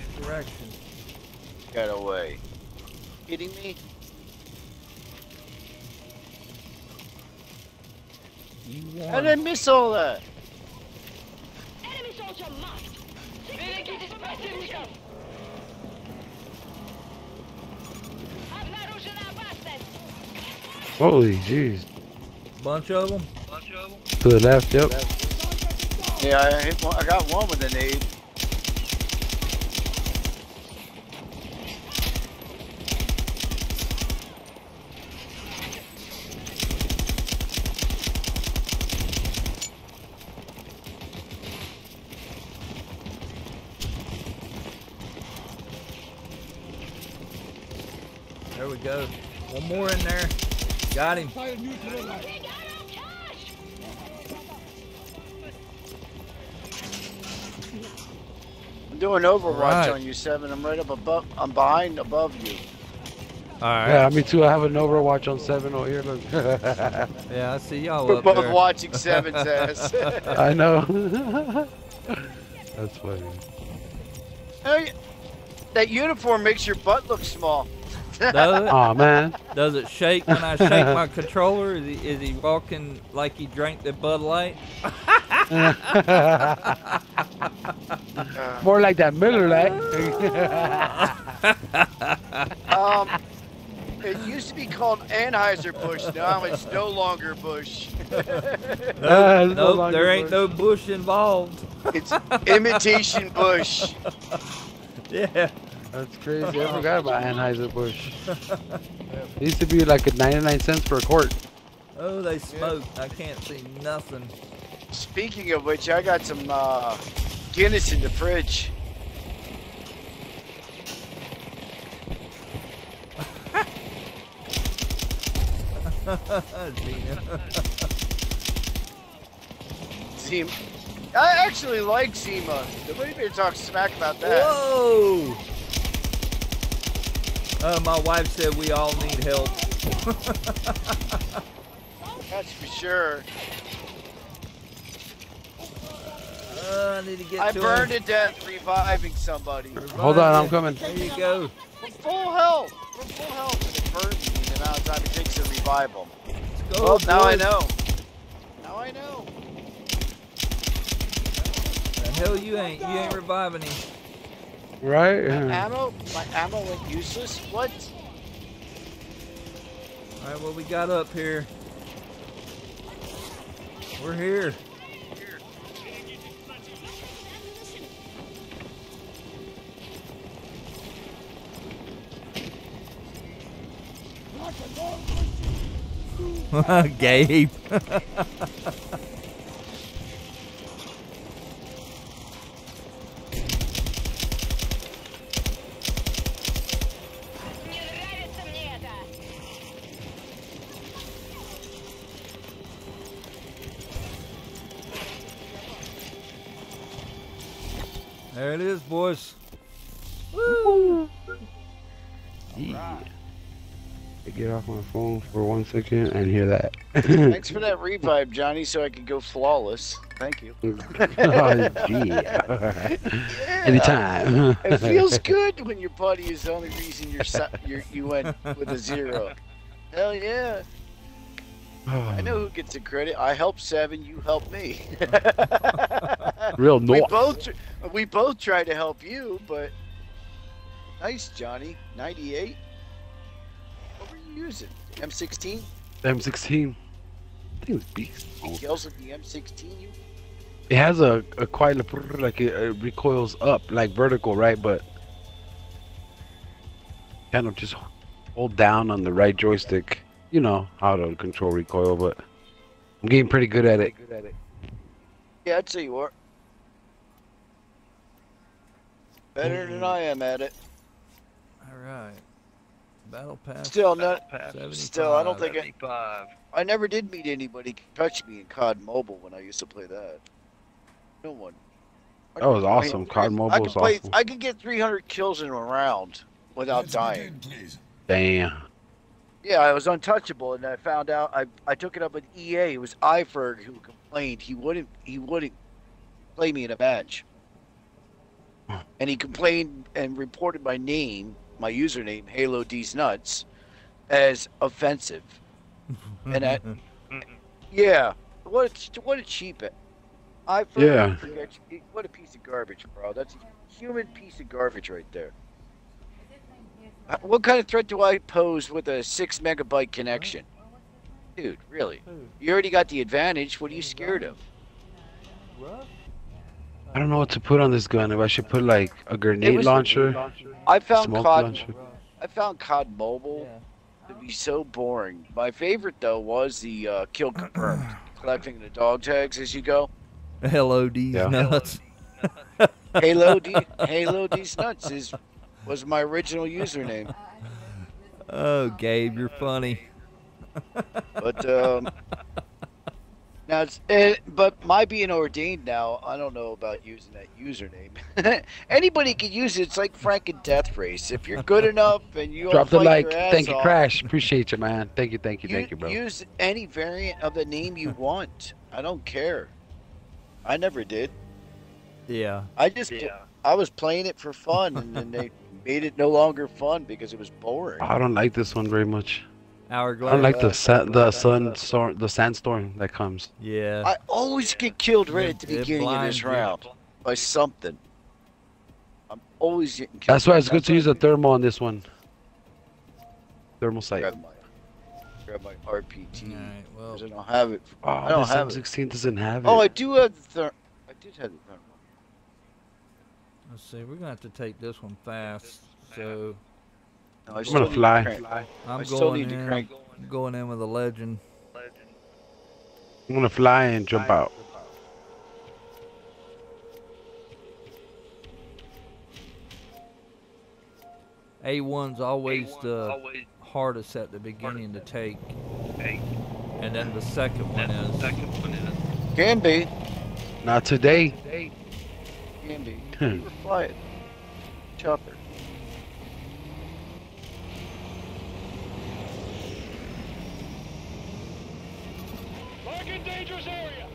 Got away. Kidding me? You How did I miss all that? Enemy soldier marked. Holy jeez! Bunch of them. Bunch of them. To the left, yep. Left. Yeah, I hit one, I got one with a nade. There we go. One more in there. Got him. I'm doing Overwatch right. on you, Seven. I'm right up above. I'm behind, above you. All right. Yeah, me too. I have an Overwatch on Seven over here. Look. yeah, I see y'all. We're up both there. watching Seven's ass. I know. That's funny. Hey. that uniform makes your butt look small. Does it? Oh, man. Does it shake when I shake my controller? Is he, is he walking like he drank the Bud Light? More like that Miller Light. um, it used to be called Anheuser-Busch. Now it's no longer Busch. no, uh, no, no longer there ain't Bush. no Bush involved. It's imitation Bush. Yeah. That's crazy. I forgot about Anheuser-Busch. It used to be like a ninety-nine cents per quart. Oh, they smoke. Yeah. I can't see nothing. Speaking of which, I got some uh, Guinness in the fridge. Zima. I actually like Zima. Nobody better talk smack about that. Whoa! Uh, my wife said we all need help. That's for sure. Uh, I need to get I to burned him. to death reviving somebody. Reviving. Hold on, I'm coming. There you go. We're full health. We're full health. We're burning, and now it's time to take some revival. Go, well, now I know. Now I know. The hell you ain't. You ain't reviving him. Right? My ammo, my ammo went useless. What? All right, what we got up here? We're here. Gabe. There it is, boys. Woo! Yeah. Get off my phone for one second and hear that. Thanks for that revive, Johnny, so I could go flawless. Thank you. Oh, yeah. Anytime. It feels good when your buddy is the only reason you're, you're, you went with a zero. Hell yeah. I know who gets the credit. I helped Seven, you helped me. Real north. We both, we both tried to help you, but nice, Johnny. ninety-eight. Use it. M sixteen? M sixteen. I think it was beast. It yells at the M sixteen. You... It has a, a quite a, like it, it recoils up like vertical, right? But kind of just hold down on the right joystick. You know how to control recoil, but I'm getting pretty good at it. Good at it. Yeah, I'd say you are. Better mm. than I am at it. All right. Battle pass. Still not. Still, I don't think I. I never did meet anybody touch me in C O D Mobile when I used to play that. No one. That was awesome. C O D Mobile was awesome. I could get three hundred kills in a round without dying. Damn. Yeah, I was untouchable, and I found out. I I took it up with E A. It was iFerg who complained he wouldn't he wouldn't play me in a match, and he complained and reported my name. My username, Halo D's Nuts, as offensive. And I, yeah, what a, what a cheap it. I yeah. What a piece of garbage, bro. That's a human piece of garbage right there. What kind of threat do I pose with a six megabyte connection? Dude, really? You already got the advantage. What are you scared of? I don't know what to put on this gun. If I should put like a grenade launcher. I found C O D. Launcher. I found C O D Mobile yeah. to be so boring. My favorite though was the uh, kill confirmed, collecting the dog tags as you go. Halo D's yeah. nuts. Halo D. Halo D's nuts is was my original username. Oh, Gabe, you're funny. But um. Now, it's, it, but my being ordained now, I don't know about using that username. Anybody can use it. It's like Frank and Death Race. If you're good enough and you drop the like, thank you, off, Crash. Appreciate you, man. Thank you, thank you, you, thank you, bro. Use any variant of the name you want. I don't care. I never did. Yeah. I just, yeah. I was playing it for fun, and then they made it no longer fun because it was boring. I don't like this one very much. Hourglass. I don't like the sa the sun storm, the sandstorm that comes. Yeah. I always get killed right at the beginning of this round by something. I'm always getting killed. That's why it's good to use a thermal on this one. Thermal sight. Grab my, grab my R P T. All right, well, I don't have it. Oh, I don't have it. M sixteen doesn't have it. Oh, I do have the thermal. I did have the thermal. Let's see. We're gonna have to take this one fast. So. No, I'm gonna fly. fly. I'm I going need in. To crank. I'm going in with a legend. legend. I'm gonna fly and jump out. A one's always A one's the always hardest at the beginning to take. Eight. And then the second one is. The second one is. Can be. Not today. today. Can be. You were flying. Chopper. Dangerous area.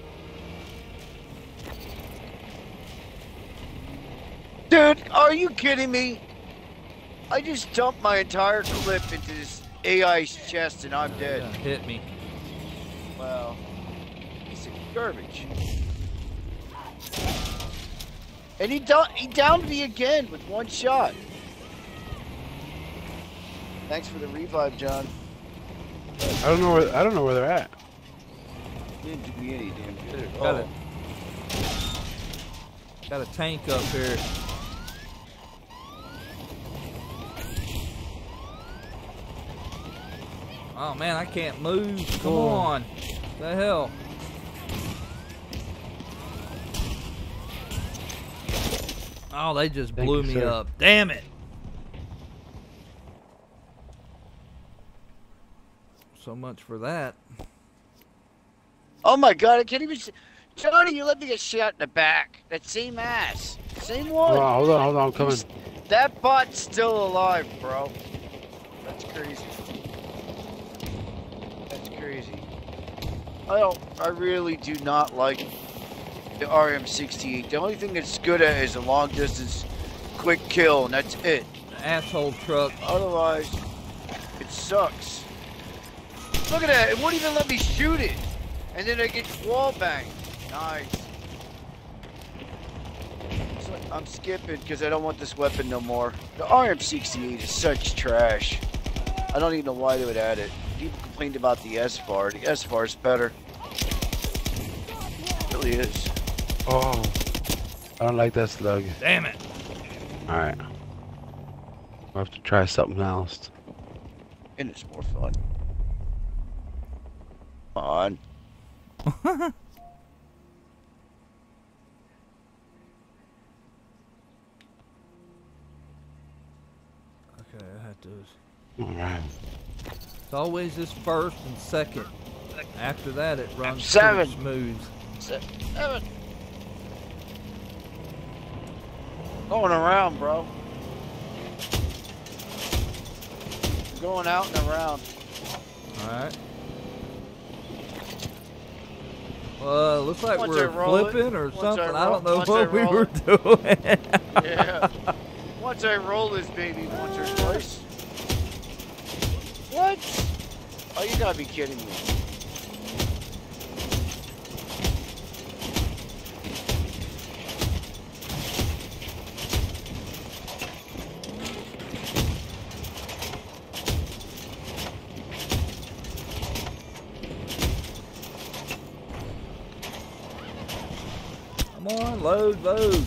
Dude, are you kidding me? I just dumped my entire clip into this A I's chest and I'm dead. Hit me. Well, piece of garbage. And he, he downed me again with one shot. Thanks for the revive, John. I don't know where I don't know where they're at. Didn't do me any damn good at all. Got a tank up here. Oh man, I can't move. Come oh. on. What the hell? Oh, they just Thank blew me sir. up. Damn it. So much for that. Oh my god, I can't even see. Johnny, you let me get shot in the back. That same ass. Same one. Wow, hold on, hold on, I'm coming. That bot's still alive, bro. That's crazy. That's crazy. I don't, I really do not like the R M sixty-eight. The only thing it's good at is a long distance quick kill, and that's it. The asshole truck. Otherwise, it sucks. Look at that, it wouldn't even let me shoot it. And then I get wall banged. Nice. So I'm skipping because I don't want this weapon no more. The R M sixty-eight is such trash. I don't even know why they would add it. People complained about the S-FAR. The S-FAR is better. It really is. Oh. I don't like that slug. Damn it. Alright. I'll have to try something else. And it's more fun. Come on. Okay, I had to. Alright. It's always this first and second. After that, it runs seven. smooth. Seven. Going around, bro. We're going out and around. Alright. Uh, looks like once we're flipping it, or something. I, roll, I don't know what I we were it. doing. Yeah. Once I roll this baby once or twice. What? Oh, you gotta be kidding me. Load, load.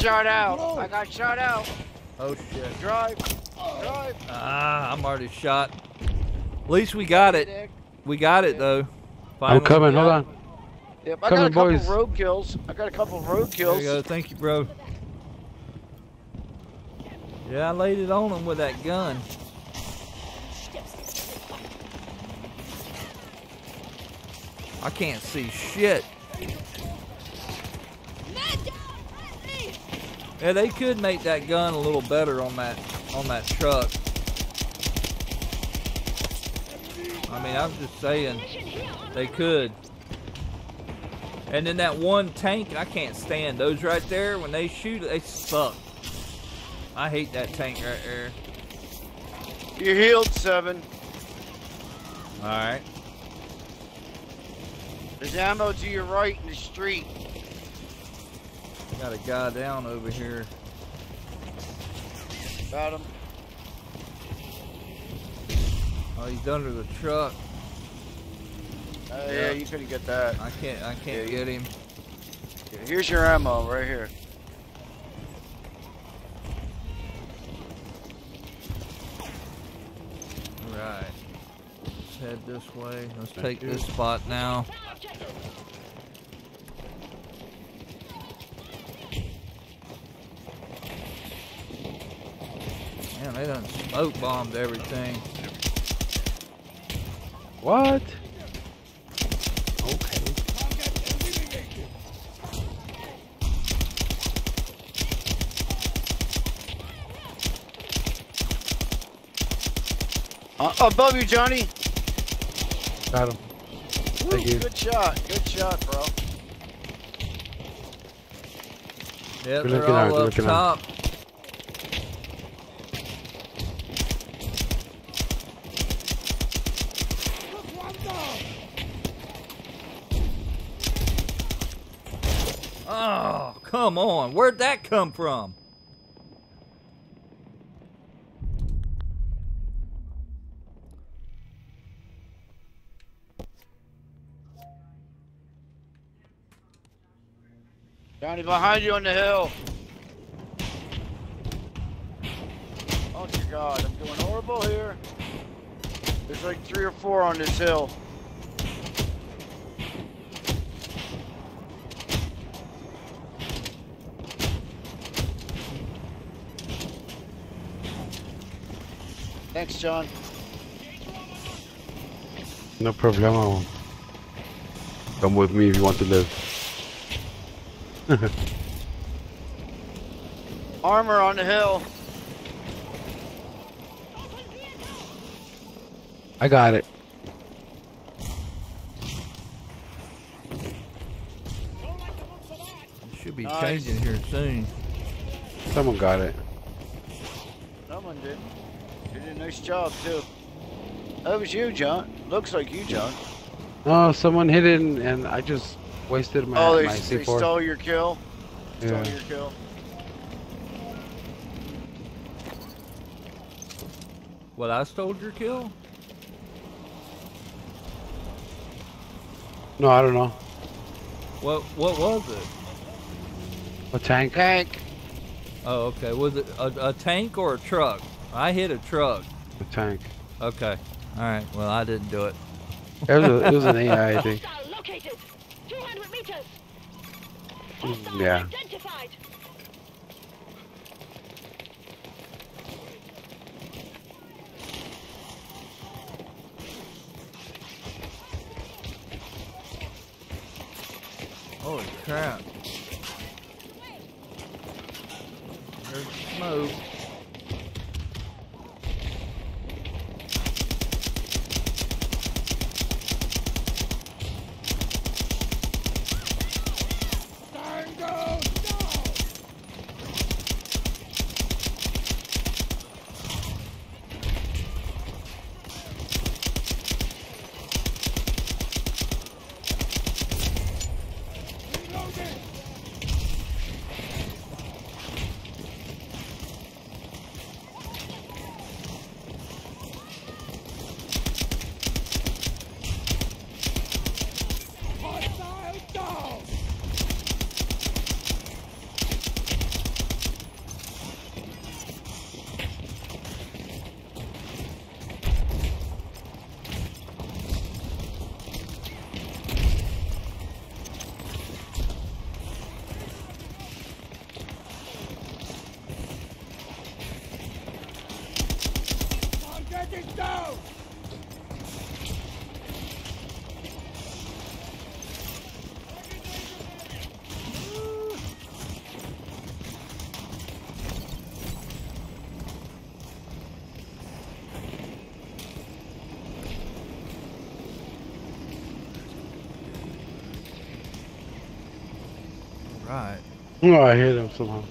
Got oh, it. I got shot out. Oh. I got shot out. Oh, shit. Drive. Drive. Ah, I'm already shot. At least we got it. We got it, though. Finally. I'm coming, hold on. Yep, I coming, got a boys. couple road kills. I got a couple road kills. There you go, thank you, bro. Yeah, I laid it on him with that gun. I can't see shit. Yeah, they could make that gun a little better on that on that truck. I mean, I'm just saying, they could. And then that one tank, and I can't stand those right there. When they shoot, they suck. I hate that tank right there. You're healed, Seven. All right. There's ammo to your right in the street. Got a guy down over here. Got him. Oh, he's under the truck. Uh, yeah. yeah, you couldn't get that. I can't. I can't yeah, get him. Yeah, here's your ammo, right here. All right. Let's head this way. Let's take this spot now. Man, they done smoke bombed everything. What? Okay. Uh, above you, Johnny. Got him. Thank Ooh, you. Good shot. Good shot, bro. Yep, they're all out, up top. Out. Oh, come on. Where'd that come from? Johnny, behind you on the hill. Oh, dear God. I'm doing horrible here. There's like three or four on this hill. Thanks, John. No problemo. Come with me if you want to live. Armor on the hill. I got it. Should be nice. Changing here soon. Someone got it. Someone did. You did a nice job, too. That was you, John. Looks like you, John. Oh, someone hit it, and, and I just wasted my Oh, they, my they stole your kill? Yeah. Stole your kill. Well, I stole your kill? No, I don't know. What, what was it? A tank. Tank. Oh, okay. Was it a, a tank or a truck? I hit a truck. A tank. Okay. All right. Well, I didn't do it. It was, a, it was an A I, I think. Yeah. Holy crap. There's smoke. right. Oh, I hit him somehow.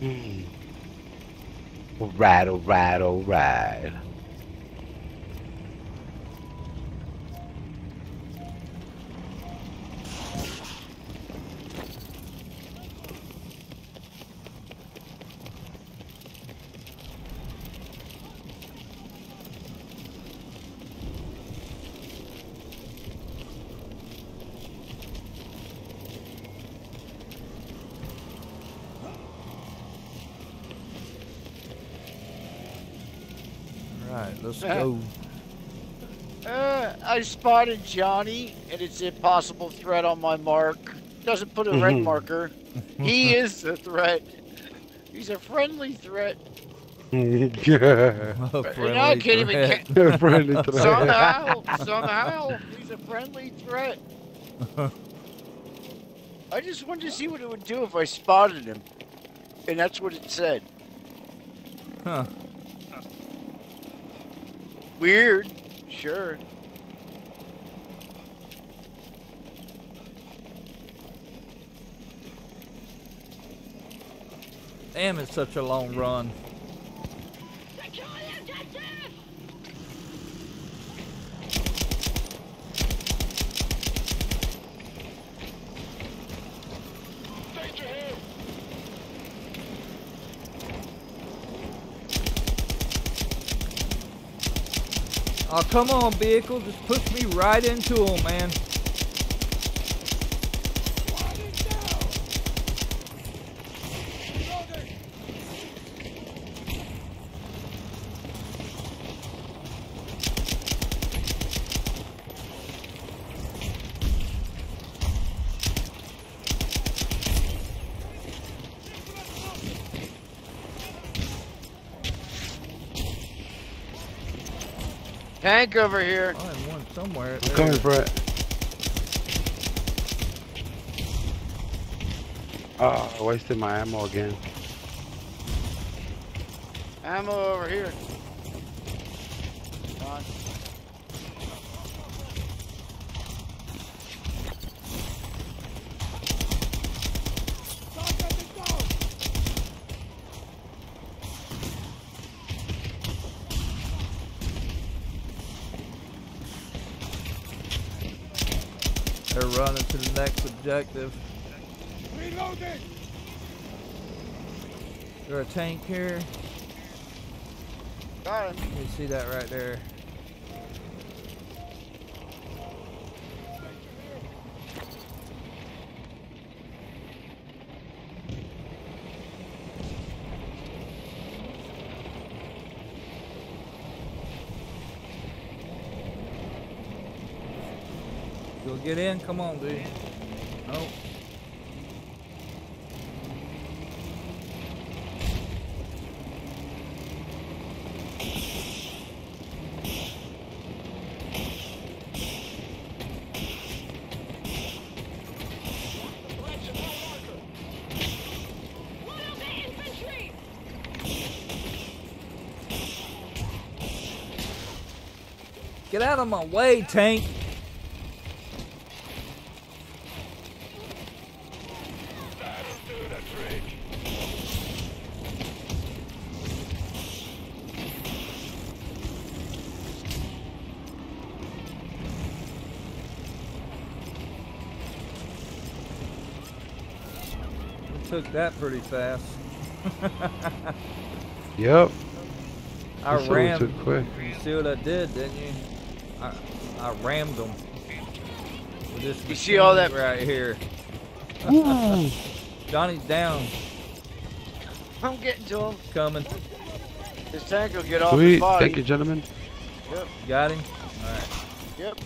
Mm. Alright, alright, alright. Let's go. Uh, uh, I spotted Johnny, and it's the impossible threat on my mark. Doesn't put a red marker. He is the threat. He's a friendly threat. Yeah. Oh, friendly and I can't threat. even ca friendly threat. Somehow, somehow, he's a friendly threat. I just wanted to see what it would do if I spotted him, and that's what it said. Huh. Weird, sure. Damn, it's such a long run. Oh, come on, vehicle. Just push me right into him, man. Tank over here. Oh, and one somewhere. I'm coming for it. Oh, I wasted my ammo again. Ammo over here. Gone. They're running to the next objective. Reloading! Is there a tank here? Got him. You can see that right there. Get in, come on, dude. Nope. Get out of my way, tank. Took that pretty fast. Yep. I you rammed. Too quick. You see what I did, didn't you? I, I rammed them. You see all that right here. Johnny's down. I'm getting to him. Coming. This tank will get off the body. Thank you, gentlemen. Yep. Got him. All right. Yep.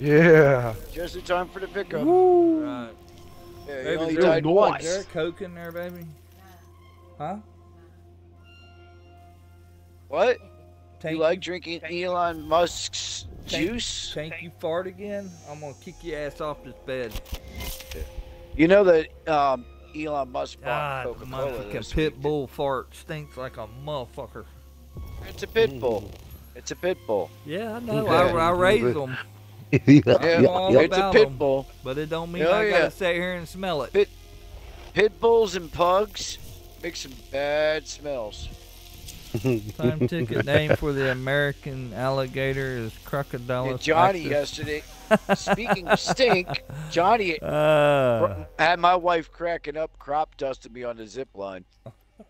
Yeah. Just in time for the pickup. Woo. Right. Yeah, baby, you died twice. Is there a Coke in there, baby? Huh? What? Tank, you like drinking tank, Elon Musk's tank, juice? Tank, you fart again? I'm gonna kick your ass off this bed. You know that um, Elon Musk bought Coca-Cola. God, the motherfucking pit bull fart stinks like a motherfucker. It's a pit bull. It's a pit bull. Yeah, I know. Okay. I, I raised them. yeah, all yep. It's a pit bull. Them, but it don't mean oh, I yeah. gotta sit here and smell it. Pit, pit bulls and pugs make some bad smells. Time ticket name for the American alligator is crocodile. Yeah, Johnny yesterday. Speaking of stink, Johnny uh. had my wife cracking up, crop dusted me on the zip line.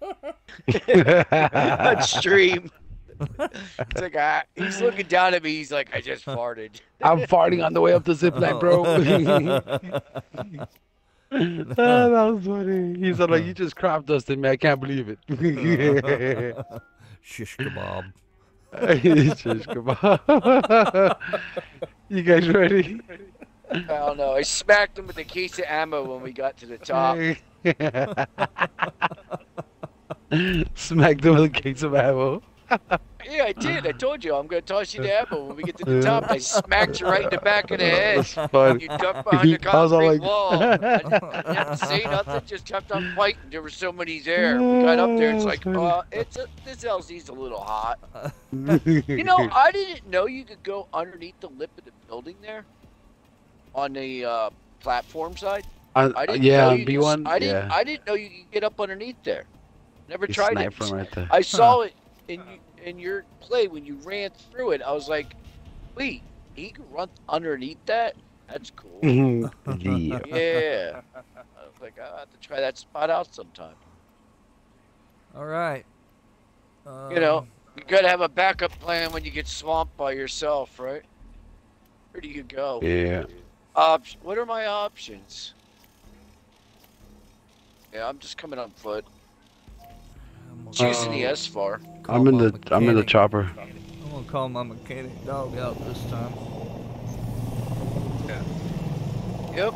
On stream. It's like I, he's looking down at me. He's like, I just farted. I'm farting on the way up the zip line, bro. Oh, that was funny. He's like, you just crop dusted me. I can't believe it. Shish kebab. Shish kebab. You guys ready? I don't know. I smacked him with a case of ammo when we got to the top. Smacked him with a case of ammo. Yeah, I did. I told you I'm gonna toss you the apple when we get to the top. I smacked you right in the back of the head. You ducked behind the concrete like... wall. I didn't see nothing. Just kept on fighting. There were so many there. We got up there. It's like, uh, it's a, this L Z's a little hot. You know, I didn't know you could go underneath the lip of the building there, on the uh, platform side. I, I didn't yeah, know you B one. Could, I didn't. Yeah. I didn't know you could get up underneath there. Never you tried it. From right there. I saw huh. it. In, in your play, when you ran through it, I was like, wait, he can run underneath that? That's cool. yeah. yeah. I was like, I'll have to try that spot out sometime. All right. Um, you know, you got to have a backup plan when you get swamped by yourself, right? Where do you go? Yeah. Op what are my options? Yeah, I'm just coming on foot. Choosing um, the S-F A R. I'm in the mechanic. I'm in the chopper. I'm gonna call my mechanic dog out this time. Yeah. Yep.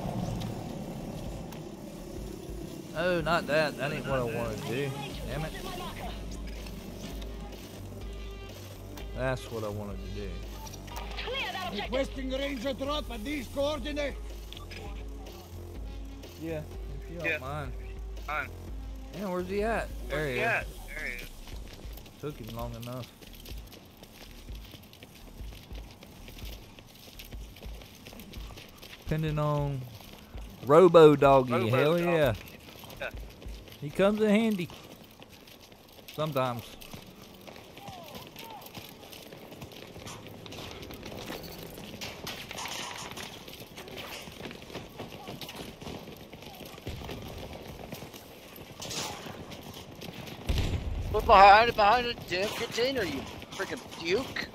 Oh, not that. That ain't what I wanted to do. Damn it. That's what I wanted to do. Requesting ranger drop at these coordinates. Yeah. If you don't yeah. mind. Fine. Man, where's he at? There he, he at? is. There he is. Took him long enough. Depending on Robo Doggy. Robo Hell dog. yeah. yeah. He comes in handy. Sometimes. Behind, behind a damn container, you freaking puke!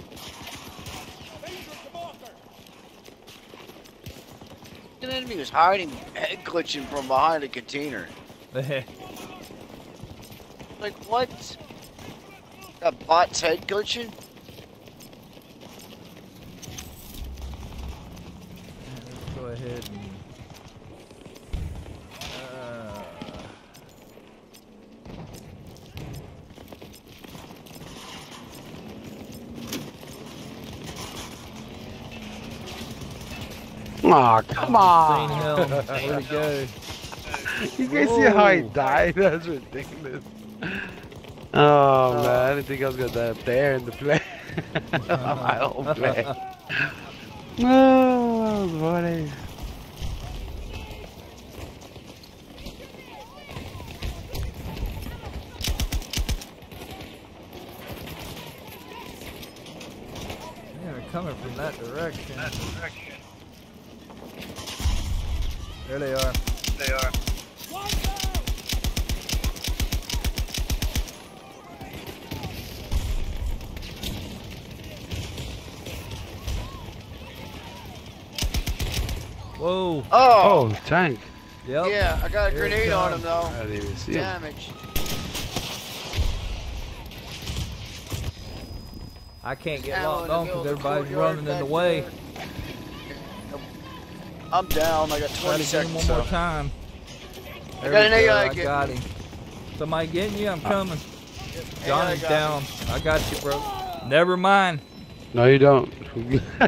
An enemy was hiding, head glitching from behind a container. Like what? A bot's head glitching? Let's go ahead and. Oh, come on! Where to go? You guys Whoa. see how he died? That's ridiculous. Oh uh, man, I didn't think I was gonna die up there in the play. My whole play. Oh, buddy. Yeah, they're coming from that direction. That direction. There they are. They are. Whoa. Oh. Oh, tank. Yep. Yeah, I got a Here grenade on him though. I didn't even see Damage. It. I can't get locked on because everybody's running in the way. There. I'm down. I got twenty seconds. One so. more time. There I got an A I. Go. I got him. Somebody getting you? I'm coming. Uh, Johnny's I down. Me. I got you, bro. Never mind. No, you don't.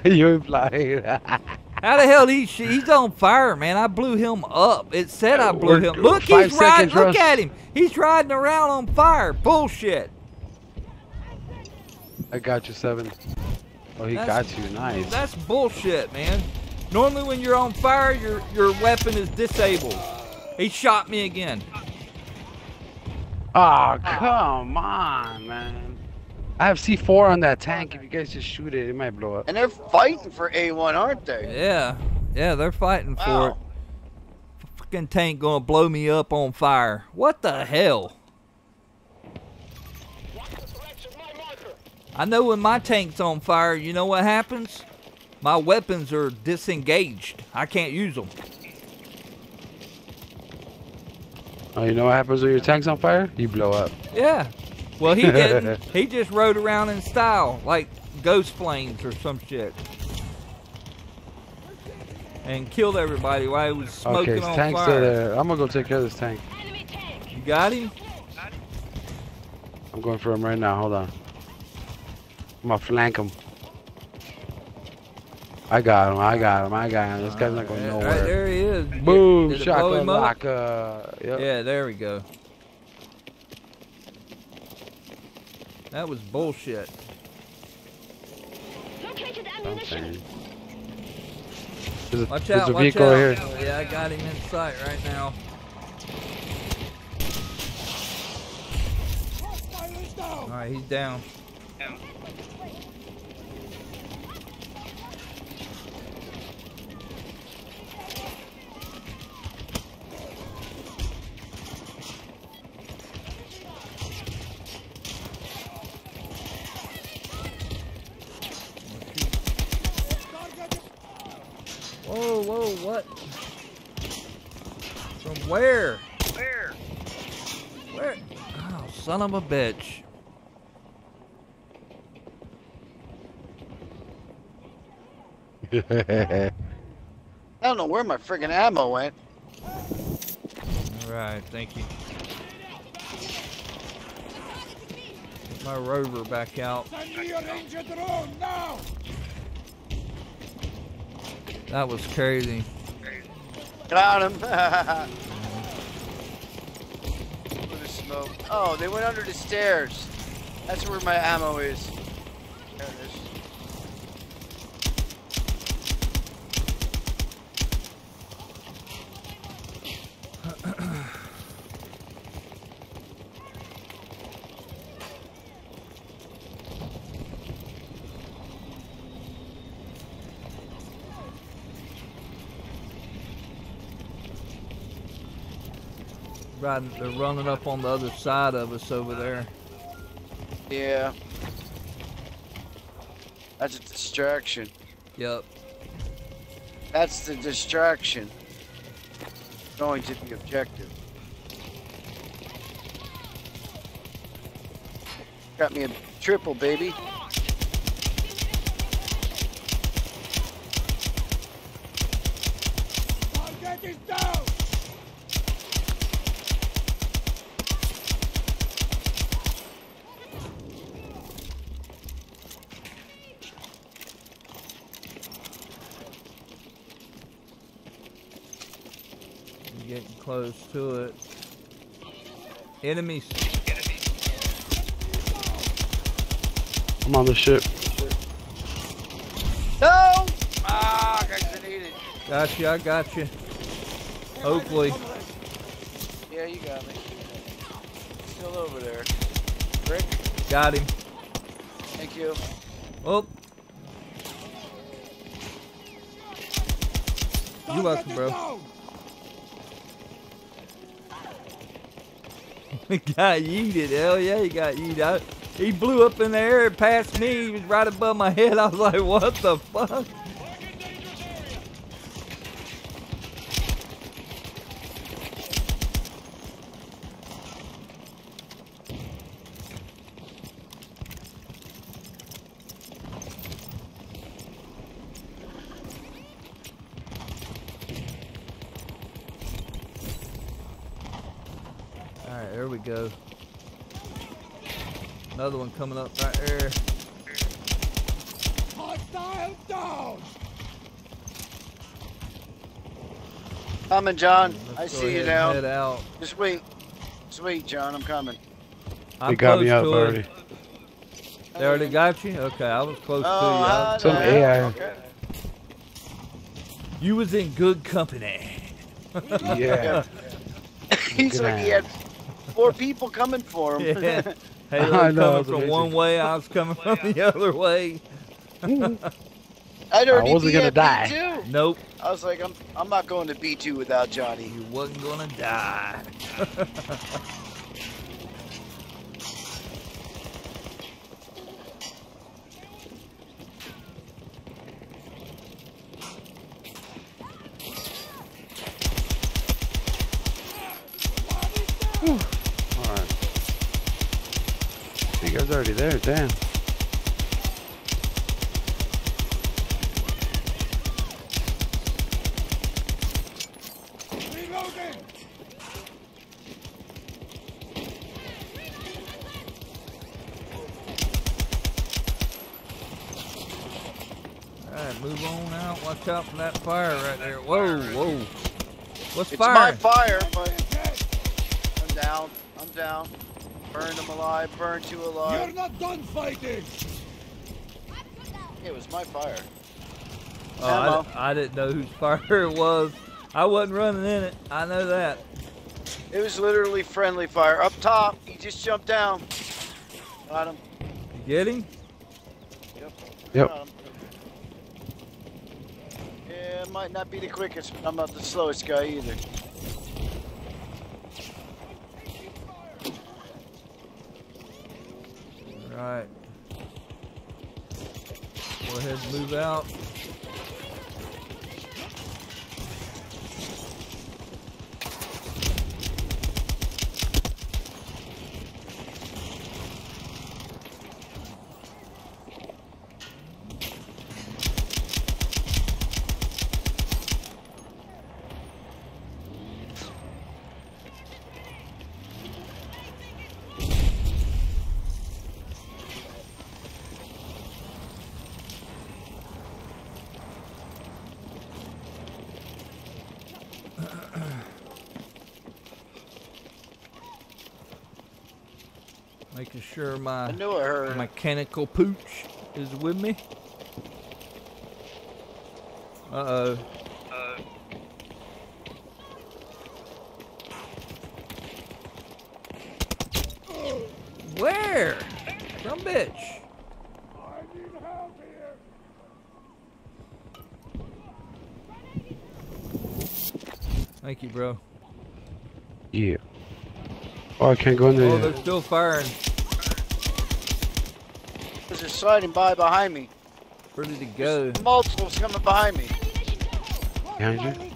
You ain't lying. How the hell he? He's on fire, man. I blew him up. It said I blew We're, him. Look, he's riding. Look Russ. at him. He's riding around on fire. Bullshit. I got you, Seven. Oh, he that's, got you, nice. That's bullshit, man. Normally when you're on fire, your your weapon is disabled. He shot me again. Oh, come on, man. I have C four on that tank. If you guys just shoot it, it might blow up. And they're fighting for A one, aren't they? Yeah. Yeah, they're fighting for wow. it. Fucking tank gonna blow me up on fire. What the hell? I know when my tank's on fire, you know what happens? My weapons are disengaged. I can't use them. Oh, you know what happens when your tank's on fire? You blow up. Yeah. Well, he didn't. He just rode around in style, like ghost flames or some shit. And killed everybody while he was smoking okay, on tank's fire. There. I'm going to go take care of this tank. Enemy tank. You got him? I'm going for him right now. Hold on. I'm gonna flank him. I got him, I got him, I got him. This guy's not going right, nowhere. Right, there he is. Boom, did, did shotgun lock. Uh, yep. Yeah, there we go. That was bullshit. Located ammunition. There's a, watch out, there's a watch vehicle out. Here. Yeah, I got him in sight right now. Alright, he's down. down. Whoa, whoa, what? From where? Where? Where? Oh, son of a bitch. I don't know where my friggin' ammo went. Alright, thank you. Get my rover back out. That was crazy. Got him. With the smoke. Oh, they went under the stairs. That's where my ammo is. There it is. Riding, they're running up on the other side of us over there. Yeah. That's a distraction. Yep. That's the distraction. Going to the objective. Got me a triple, baby. I'll get this down. Close to it. Enemies. I'm on the ship. No! Ah, I got you. Got you. I got you. Hopefully. Yeah, you got me. Still over there. Rick. Got him. Thank you. Oh. You're welcome, bro. Got yeeted, hell yeah, he got yeeted. I, he blew up in the air and passed me. He was right above my head. I was like, what the fuck? Go. Another one coming up right there. Hostile down. Coming, John. Let's I see you now. Head out. Just wait. Just wait, John. I'm coming. I'm you got me up already. They already got you? Okay, I was close oh, to you. Uh, Some A I. Okay. You was in good company. Yeah. He's like, he had four people coming for him. Yeah. Hey, I know, coming from amazing. one way, I was coming from the other way. I'd already I wasn't gonna die. B two. Nope. I was like, I'm, I'm not going to B two without Johnny. You wasn't gonna die. All right. You guys already there, damn. Move on out. Watch out for that fire right there. Whoa, whoa. What's fire? It's my fire, but I'm down. I'm down. Burned him alive. Burned you alive. You're not done fighting. It was my fire. Oh, I, I didn't know whose fire it was. I wasn't running in it. I know that. It was literally friendly fire. Up top. He just jumped down. Got him. You get him? Yep. Yep. Got him. Yeah, I might not be the quickest, but I'm not the slowest guy either. Alright. Go ahead and move out. Making sure my mechanical pooch is with me. Uh-oh. Uh. Where? Some bitch. I need help here. Thank you, bro. Yeah. Oh, I can't go in there. Oh, they're still firing. They're sliding by behind me. Ready to go. There's multiples coming behind me. Behind you?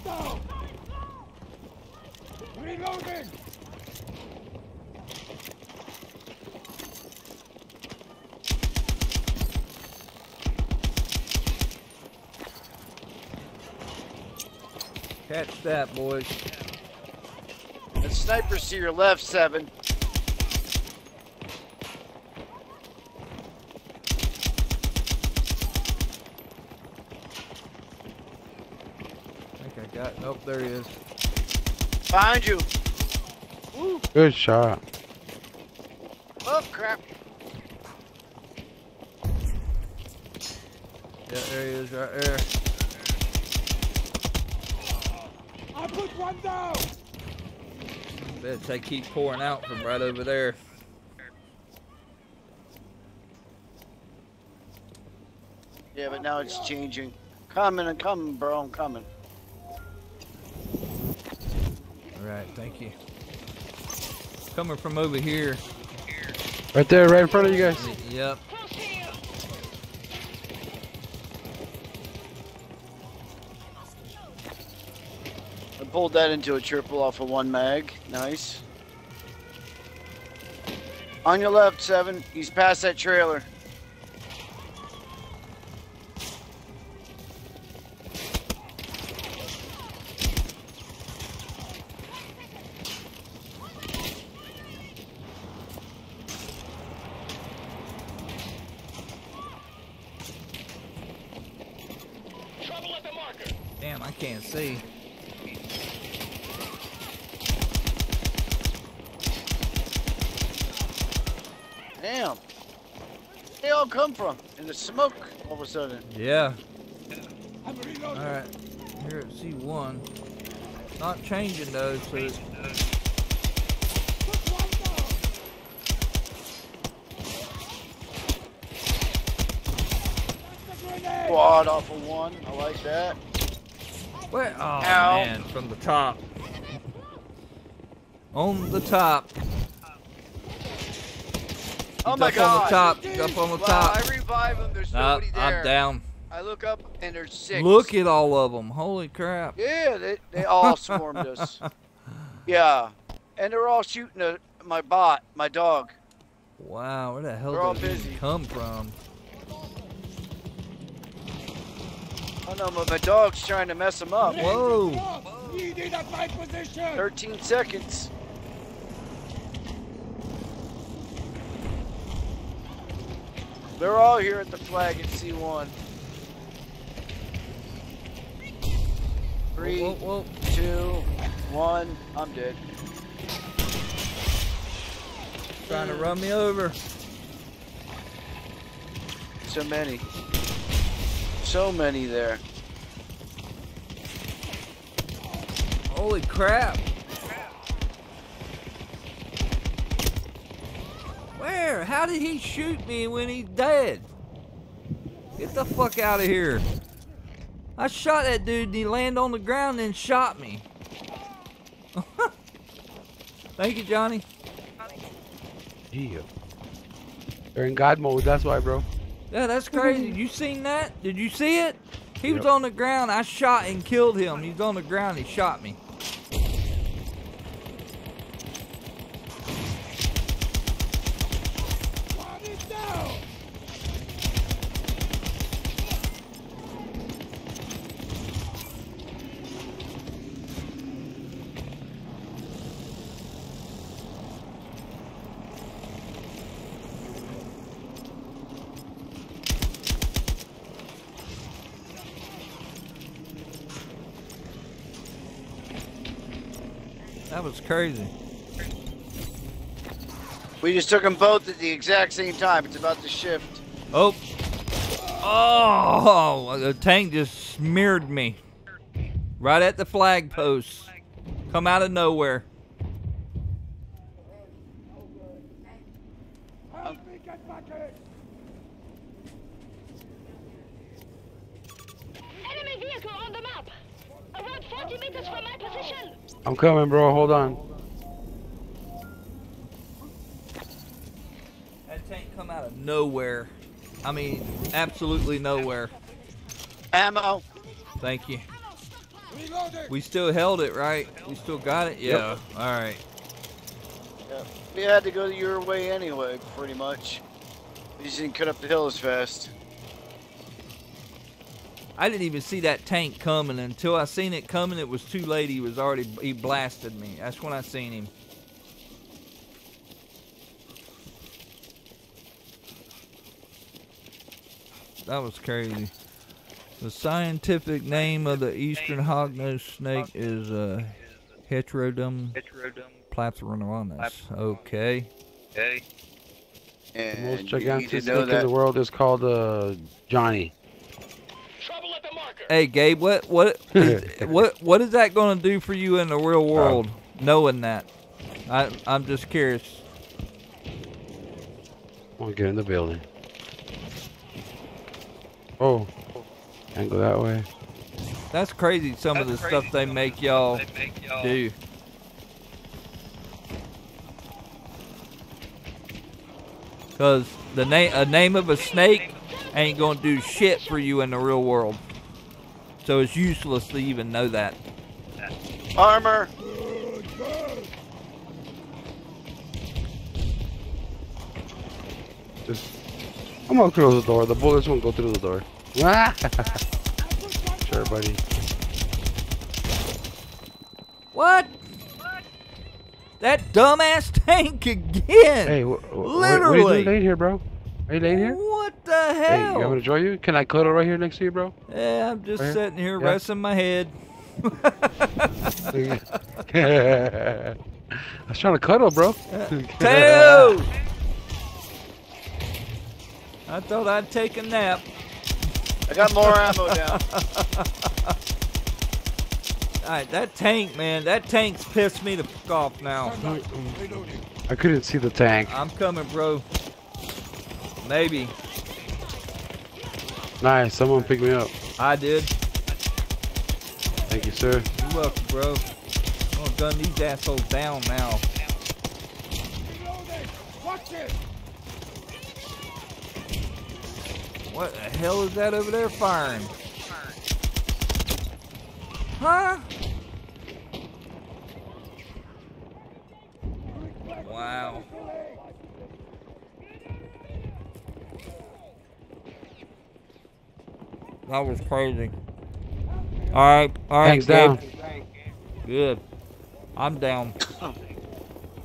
Reloading. Catch that, boys. The sniper's to your left, Seven. Nope, there he is. Behind you. Woo. Good shot. Oh, crap. Yeah, there he is, right there. I put one down. Bitch, they keep pouring out from right over there. Yeah, but now it's changing. Coming and coming, bro. I'm coming. Alright, thank you. Coming from over here. Right there, right in front of you guys. Yep. I pulled that into a triple off of one mag. Nice. On your left, Seven. He's past that trailer. all come from? In the smoke, all of a sudden. Yeah. All right. Here at C one. Not changing those. So it's... Quad off of one. I like that. Where? Oh, ow, man, from the top. On the top. Oh my god! Up on the top. Up on the top. Wow, I revive them. There's nobody uh, there. I'm down. I look up and there's six. Look at all of them. Holy crap. Yeah, they, they all swarmed us. Yeah. And they're all shooting at my bot, my dog. Wow, where the hell did they come from? I don't know, but my dog's trying to mess them up. Whoa. Whoa. thirteen seconds. They're all here at the flag at C one. Three, whoa, whoa, whoa. two, one. I'm dead. Trying to run me over. So many. So many there. Holy crap. Where? How did he shoot me when he's dead? Get the fuck out of here. I shot that dude and he landed on the ground and shot me. Thank you, Johnny. Yeah. They're in God mode, that's why, bro. Yeah, that's crazy. You seen that? Did you see it? He yep. was on the ground. I shot and killed him. He's on the ground. He shot me. That was crazy. We just took them both at the exact same time. It's about to shift. Oh. Oh, the tank just smeared me. Right at the flag post. Come out of nowhere. Um, Enemy vehicle on the map. About forty meters from my position. I'm coming, bro. Hold on. That tank come out of nowhere. I mean, absolutely nowhere. Ammo. Thank you. We still held it, right? We still got it? Yeah. Yep. All right. Yeah. We had to go your way anyway, pretty much. We just didn't cut up the hill as fast. I didn't even see that tank coming. Until I seen it coming, it was too late. He was already, he blasted me. That's when I seen him. That was crazy. The scientific name of the eastern hognose snake is uh, Heterodum platyrhinos. Okay. Okay. The most gigantic snake in the world is called uh, Johnny. Hey Gabe, what what is, what what is that going to do for you in the real world? Uh, knowing that, I I'm just curious. We'll get in the building. Oh, can't go that way. That's crazy. Some That's of the stuff they make y'all do. Cause the name a name of a snake ain't gonna do shit for you in the real world. So it's useless to even know that. Armor! Just, I'm gonna close the door. The bullets won't go through the door. Sure, buddy. What? What? That dumbass tank again! Hey, literally! What are you doing here, bro? Are you laying here? What the hell? Hey, you want me to join you? Can I cuddle right here next to you, bro? Yeah, I'm just right sitting here, here yeah. resting my head. I was trying to cuddle, bro. Tail! I thought I'd take a nap. I got more ammo down. Alright, that tank, man, that tank's pissed me the fuck off now. I couldn't see the tank. I'm coming, bro. Maybe. Nice, someone picked me up. I did. Thank you, sir. You're welcome, bro. I'm gonna gun these assholes down now. Watch it! What the hell is that over there firing? Huh? Wow. That was crazy. All right, all right. Thanks, down. Good. I'm down.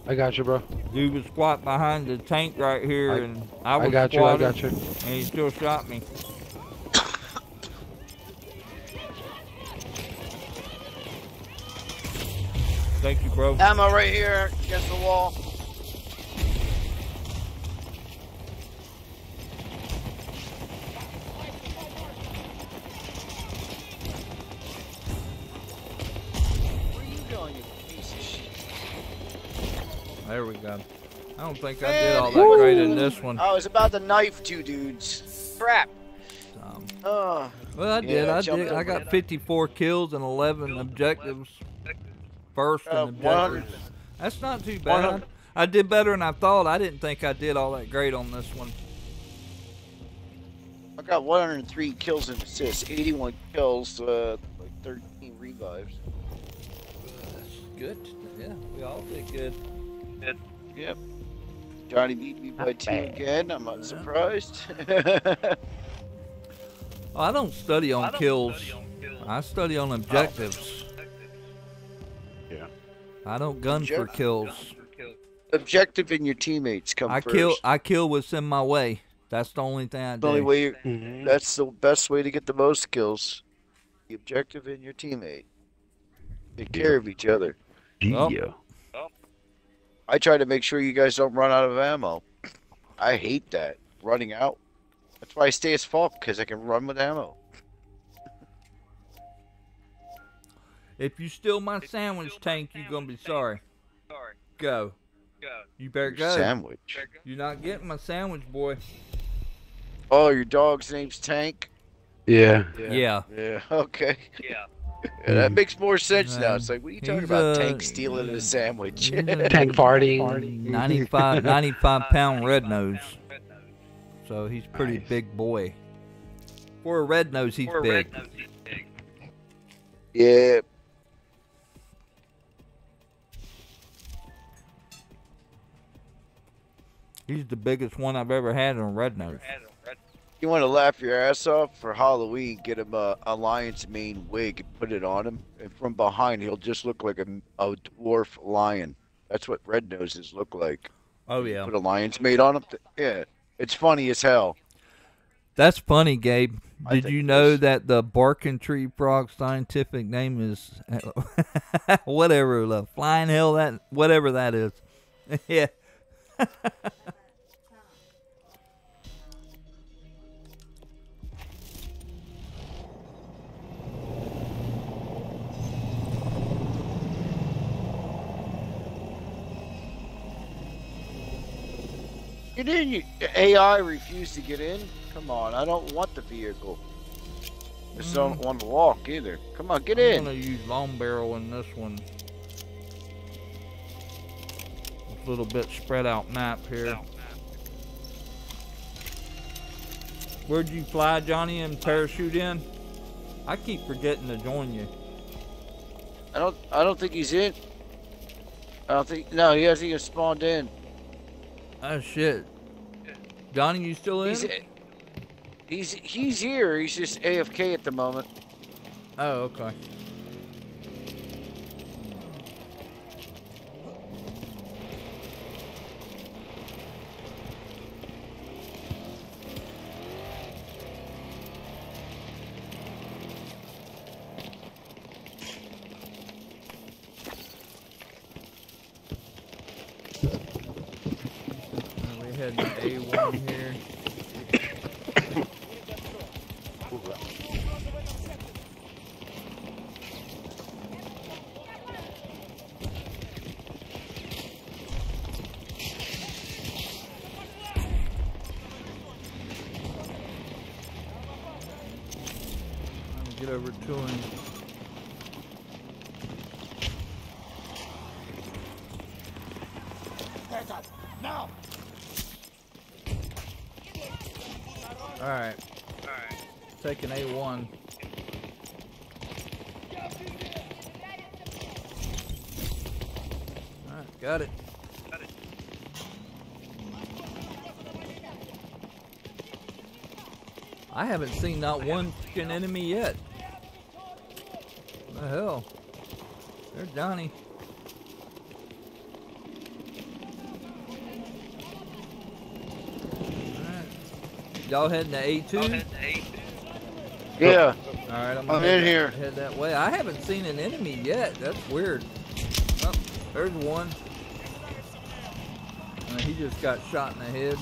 I got you, bro. Dude was squat behind the tank right here, I, and I was I got squatted, you, I got you. And he still shot me. Thank you, bro. Ammo right here against the wall. There we go. I don't think Man. I did all that Woo. Great in this one. I was about to knife two dudes. Crap. Um, uh, well, I did. Yeah, I did. I got fifty-four kills and eleven objectives. First uh, and objectives. That's not too bad. I did better than I thought. I didn't think I did all that great on this one. I got one hundred three kills and assists, eighty-one kills, uh, like thirteen revives. Uh, that's good. Yeah, we all did good. Yep. Johnny beat me by two again. I'm not surprised. Well, I don't study on I kills. Study on kills. I study on objectives. Yeah. I don't gun Object for kills. Objectiving your teammates come I first. I kill. I kill what's in my way. That's the only thing I do. Only way mm-hmm. That's the best way to get the most kills. The objective in your teammate. Take yeah. care of each other. Yeah. Oh. I try to make sure you guys don't run out of ammo. I hate that. Running out. That's why I stay as Falk, because I can run with ammo. If you steal my if sandwich steal tank, my you're going to be sorry. Sorry. Go. Go. You better Your go. Sandwich. You're not getting my sandwich, boy. Oh, your dog's name's Tank? Yeah. Yeah. Yeah. yeah. Okay. Yeah. Yeah, that makes more sense uh, now. It's like, what are you talking about? A, Tank stealing a sandwich. A, Tank farting. ninety-five, ninety-five pound red nose. So he's pretty nice. Big boy. For a red nose, he's, big. Red nose, he's big. Yeah. He's the biggest one I've ever had on red nose. You want to laugh your ass off for Halloween? Get him a Alliance Mane wig and put it on him, and from behind he'll just look like a, a dwarf lion. That's what red noses look like. Oh yeah. Put a lion's mane on him. Yeah, it's funny as hell. That's funny, Gabe. Did you know that the barking tree frog's scientific name is whatever the flying hell that whatever that is? Yeah. You didn't. A I refused to get in. Come on, I don't want the vehicle. I just mm. don't want to walk either. Come on, get I'm in. I'm gonna use long barrel in this one. A little bit spread out map here. Where'd you fly, Johnny, and parachute in? I keep forgetting to join you. I don't. I don't think he's in. I don't think. No, he hasn't even spawned in. Oh shit, Donnie, you still in? He's, he's he's here. He's just A F K at the moment. Oh okay. get over to him. Now. All right. All right. Take an A one. All right, got it. Got it. I haven't seen not one fucking enemy yet. What the hell? There's Donnie. Y'all heading to A two? Yeah. All right, I'm, I'm in here. Head that way. I haven't seen an enemy yet. That's weird. Oh, there's one. Uh, he just got shot in the head.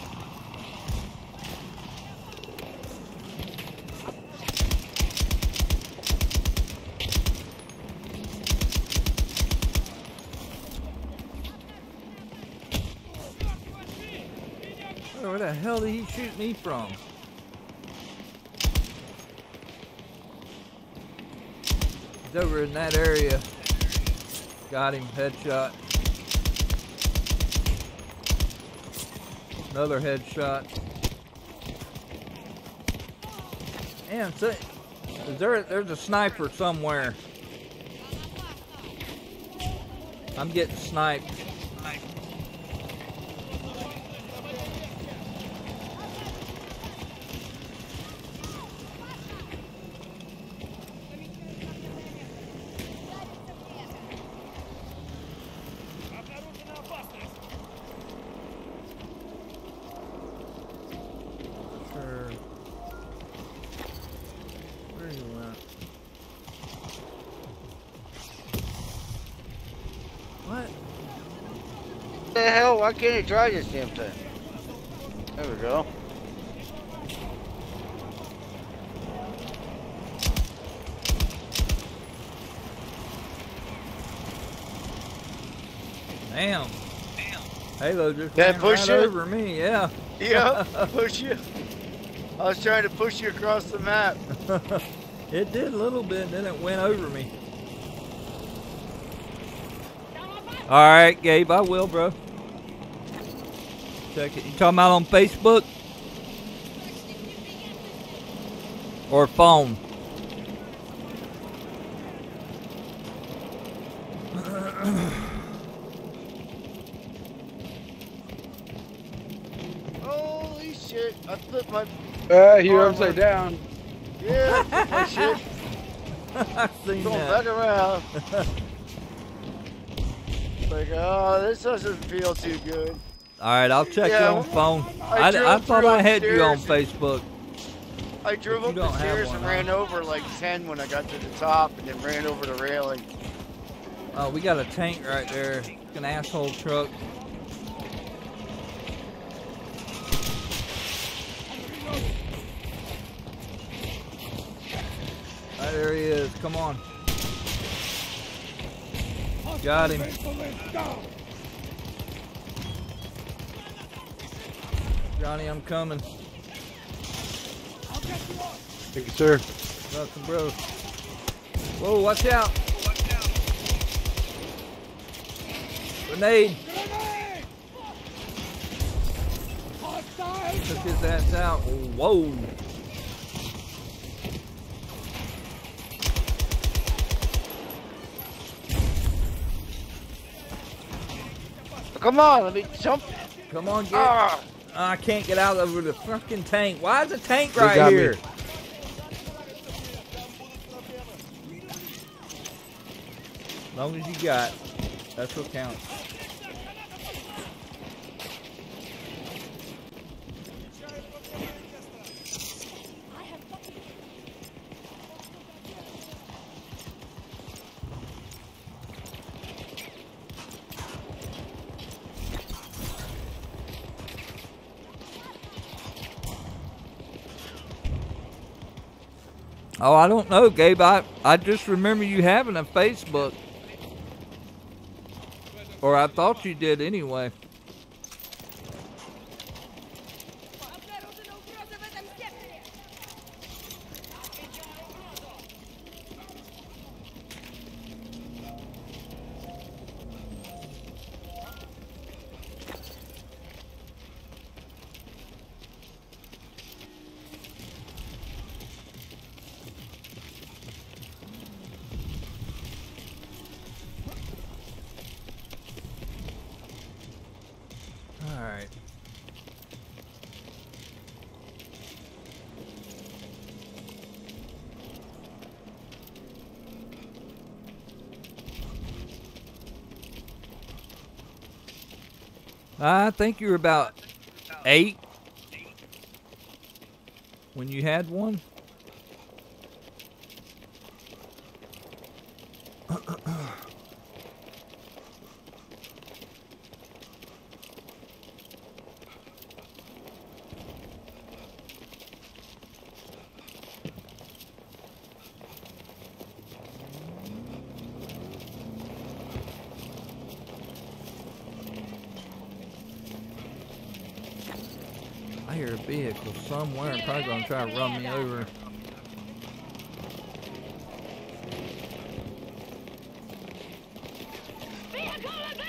Where the hell did he shoot me from? He's over in that area. Got him, headshot. Another headshot. Damn, so, is there, there's a sniper somewhere. I'm getting sniped. Why can't he try this damn thing? There we go. Damn. Damn. Halo just ran right over me, yeah. Yeah, push you. I was trying to push you across the map. It did a little bit, then it went over me. Alright, Gabe, I will, bro. Check it. You talking about on Facebook? Or phone? Holy shit, I flipped my... Uh, you arm upside down. Yeah, I flipped my shit. I've seen going that. Going back around. Like, oh, this doesn't feel too good. All right, I'll check yeah, you on the phone. I, I, I thought I had you on Facebook. I drove up the stairs and ran over like ten when I got to the top and then ran over the railing. Oh, we got a tank right there. It's an asshole truck. Right, there he is. Come on. Got him. Johnny, I'm coming. Thank you, sir. Welcome, bro. Whoa, watch out. Watch out. Grenade. Grenade. Took his ass out. Whoa. Come on, let me jump. Come on, get ah. I can't get out over the fucking tank. Why is a tank right here? Me. As long as you got, that's what counts. Oh, I don't know, Gabe. I, I just remember you having a Facebook. Or I thought you did anyway. Alright. I think you were about eight when you had one. Somewhere and probably gonna try to run me over.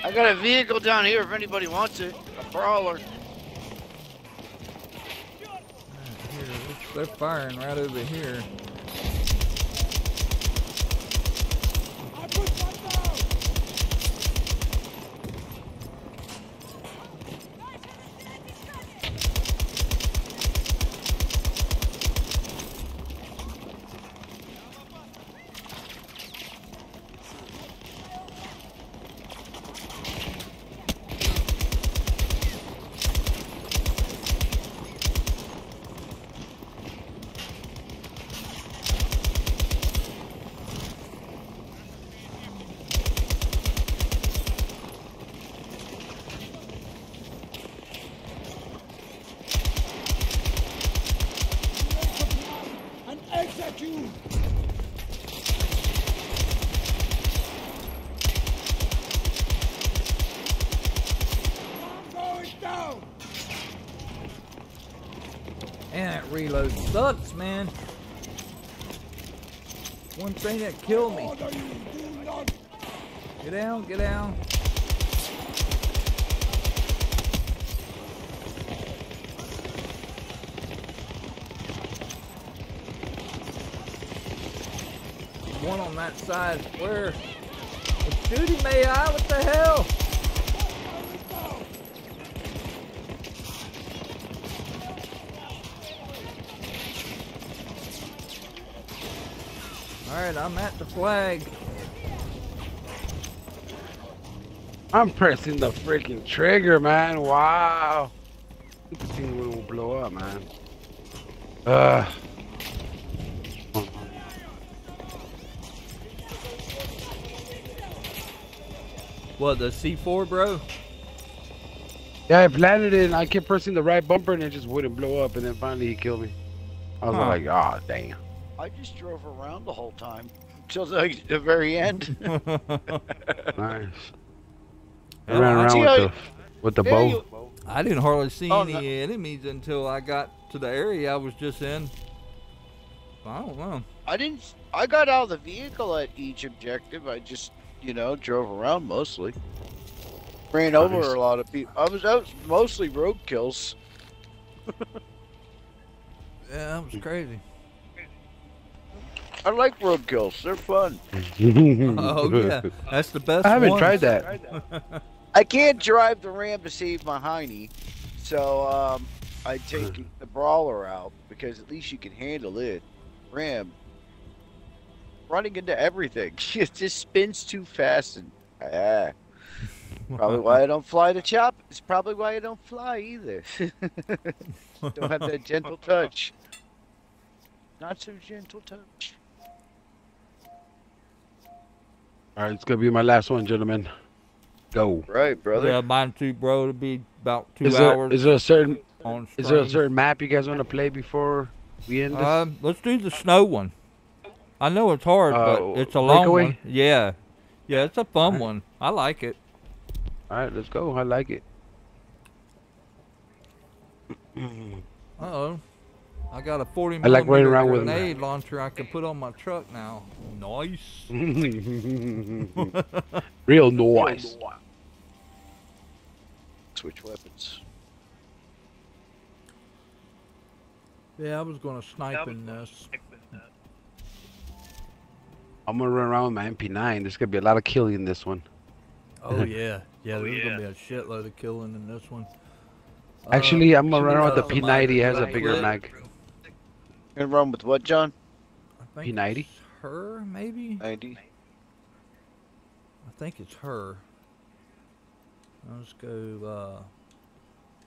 I got a vehicle down here if anybody wants it. A brawler. They're firing right over here. Reload sucks, man. One thing that killed me. Get down, get down. One on that side. Where? It's shooting me, I. What the hell? Alright, I'm at the flag. I'm pressing the freaking trigger, man. Wow. This thing will blow up, man. Uh. What, the C four, bro? Yeah, I planted it and I kept pressing the right bumper and it just wouldn't blow up, and then finally he killed me. I was huh. like, aw, damn. I just drove around the whole time until the, the very end. Nice. I ran around with the, with the bow. I didn't hardly see oh, any no. enemies until I got to the area I was just in. I don't know. I didn't. I got out of the vehicle at each objective. I just, you know, drove around mostly. Ran nice. over a lot of people. I was out mostly road kills. Yeah, that was crazy. I like roadkills. They're fun. Oh, yeah. That's the best one. I haven't ones. tried that. I can't drive the Ram to save my hiney, so um, I take the brawler out because at least you can handle it. Ram, running into everything. It just spins too fast. and ah. Probably why I don't fly the chop. It's probably why I don't fly either. Don't have that gentle touch. Not so gentle touch. All right, it's gonna be my last one, gentlemen. Go. Right, brother. Yeah, mine too, bro. It'll be about two is there, hours. Is there a certain on is there a certain map you guys want to play before we end this? Uh, let's do the snow one. I know it's hard, uh, but it's a long away? one. Yeah, yeah, it's a fun right. one. I like it. All right, let's go. I like it. Uh oh, I got a forty I like running around with an aid launcher I can put on my truck now. Nice. Real noise. Switch weapons. Yeah, I was gonna snipe in this. I'm gonna run around with my M P nine. There's gonna be a lot of killing in this one. Oh yeah, yeah. Oh, there's yeah. gonna be a shitload of killing in this one. Actually, uh, I'm gonna run out. The P ninety has a bigger mag. You're wrong with what, John? I think P ninety. It's her, maybe. ninety. I think it's her. Let's go. Uh,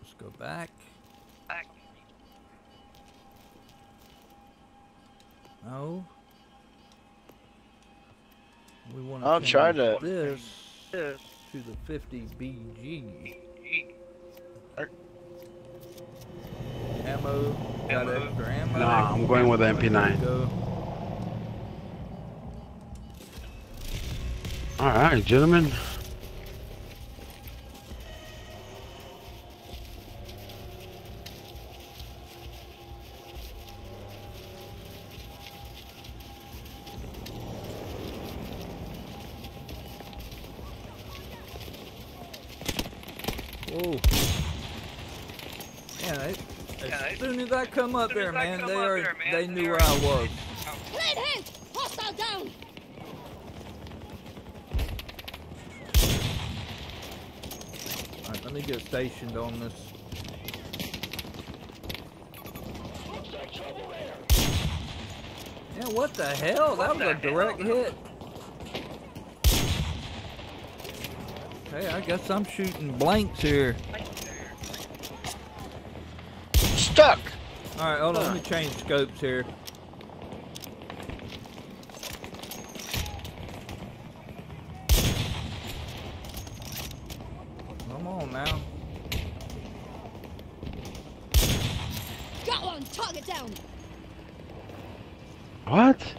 let's go back. Back. No. We want to. I'm trying to. This to the fifty B G. Ammo. Got extra ammo. Nah, I'm going with the M P nine. Go. All right, gentlemen. Come up there, man. They are. They knew where I was. Lead hands! Hostile down! Alright, let me get stationed on this. Yeah, what the hell? That was a direct hit. Hey, I guess I'm shooting blanks here. Stuck! Alright, hold on, let me change scopes here. Come on now. Got one! Target down! What?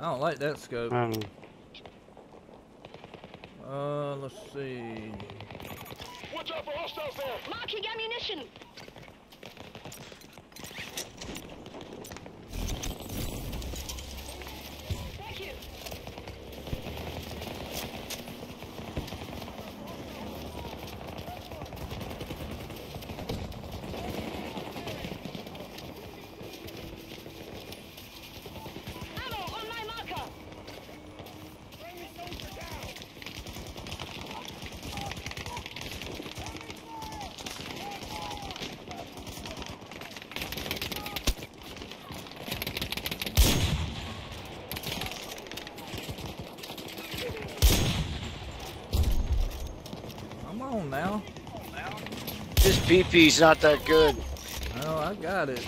I don't like that scope. Um. Uh, let's see. Watch out for hostiles there! Marking ammunition! Thank you! Ammo on my marker! Bring the soldier down! P P's not that good. Oh, I got it.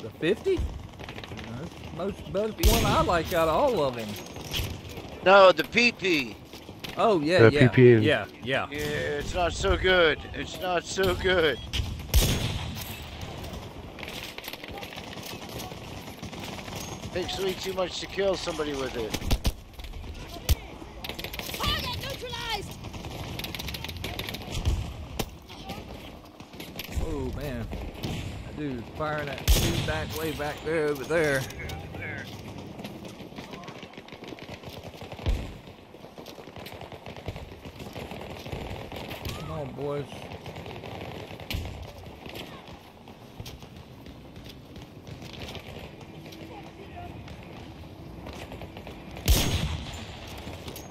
The fifty? That's the most best one I like out of all of them. No, the P P. Oh, yeah, the yeah. P P. Yeah, yeah. Yeah, it's not so good. It's not so good. Takes way too much to kill somebody with it. Dude, firing that dude back way back there over there. Come on, boys.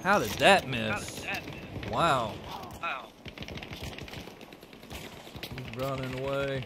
How did that miss? How did that miss? Wow. Wow. He's running away.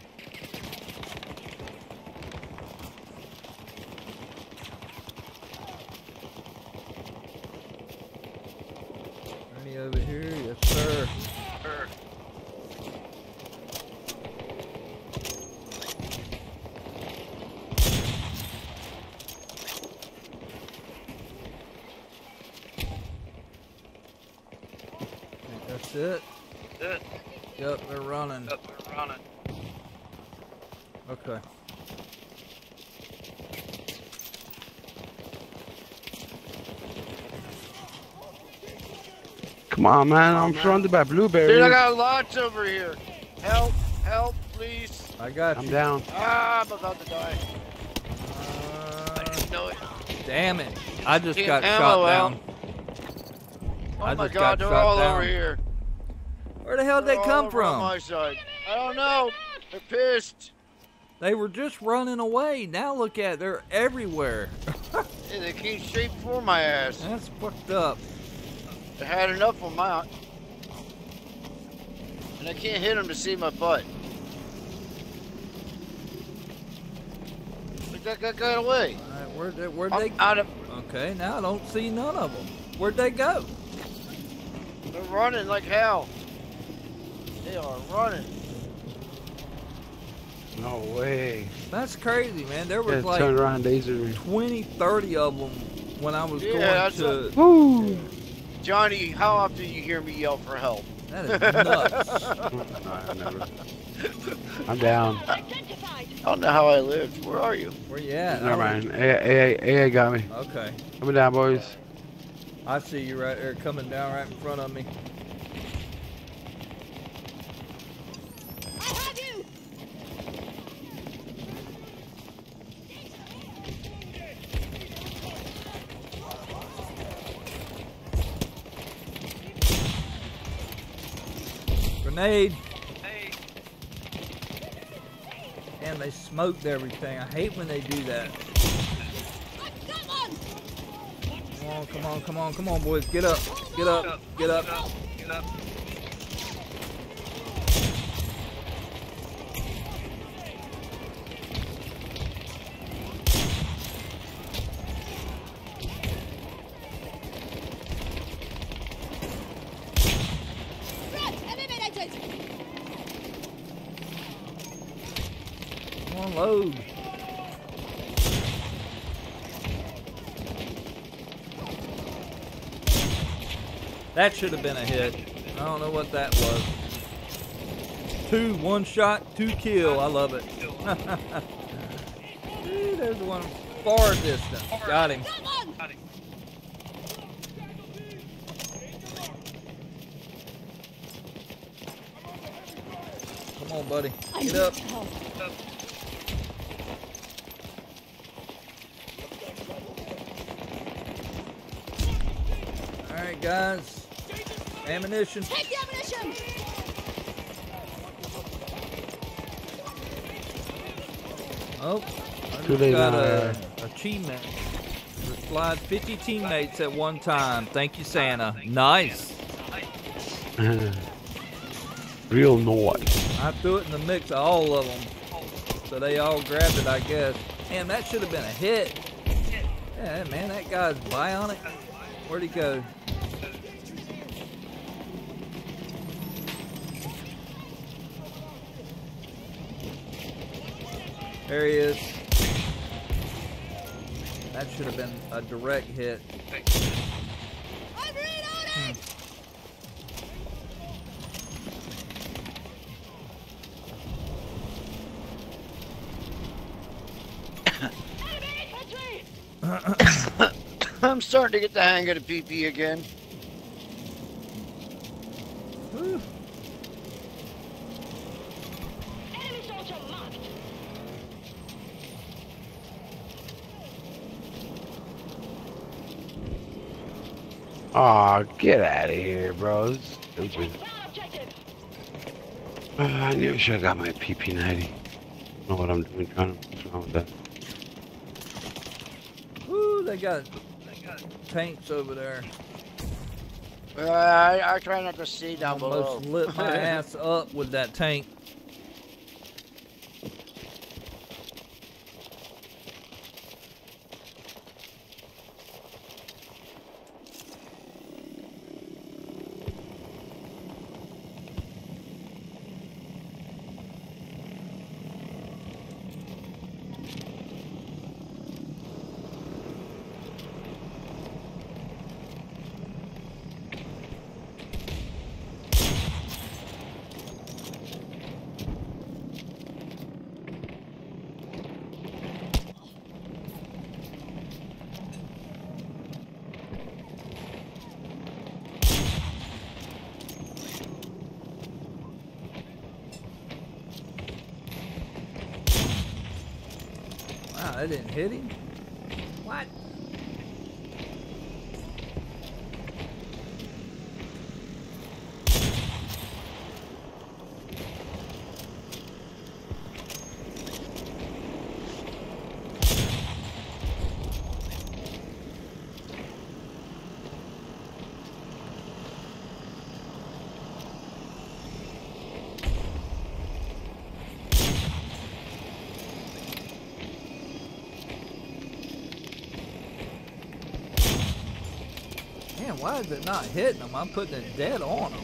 Come on, man, I'm surrounded by blueberries. Dude, I got lots over here. Help, help, please. I got you. I'm down. Ah, I'm about to die. Uh, I didn't know it. Damn it. I just Team got shot down. Oh I my god, they're all down. over here. Where the hell did they're they come from? My side. I don't know. They're pissed. They were just running away. Now look at it. They're everywhere. and it came straight for my ass. That's fucked up. I had enough on my... And I can't hit him to see my butt. Look, that guy got away. Alright, where'd they... Where'd they... Out of... Okay, now I don't see none of them. Where'd they go? They're running like hell. They are running. No way. That's crazy, man. There was yeah, like around, twenty, thirty of them when I was yeah, going to... Woo. Johnny, how often do you hear me yell for help? That is nuts. No, never. I'm down. I don't know how I lived. Where are you? Where you at? Never mind. A A A got me. Okay. Coming down, boys. I see you right there coming down right in front of me. Grenade. Damn, they smoked everything. I hate when they do that. Come on, come on, come on, come on, boys. Get up, get up, get up. Get up. Get up. Load. That should have been a hit. I don't know what that was. Two, one shot, two kill. I love it. Dude, there's the one far distance. Got him. Come on, buddy. Get up. Guys, ammunition. Take the ammunition. Oh, I just got an achievement. Replied fifty teammates at one time. Thank you, Santa. Nice. Real noise. I threw it in the mix of all of them, so they all grabbed it, I guess. Damn, that should have been a hit. Yeah, man, that guy's bionic. Where'd he go? There he is. That should have been a direct hit. I'm reloading! Hmm. I'm starting to get the hang of the P P again. Whew. Aw, oh, get out of here, bro. Stupid. Uh, I knew I should have got my P P ninety. I don't know what I'm doing. Trying to what's wrong with that. Ooh, they got, they got tanks over there. Uh, I, I try not to see down below. Almost lit my ass up with that tank. I didn't hit him. What? Man, why is it not hitting them? I'm putting it dead on them.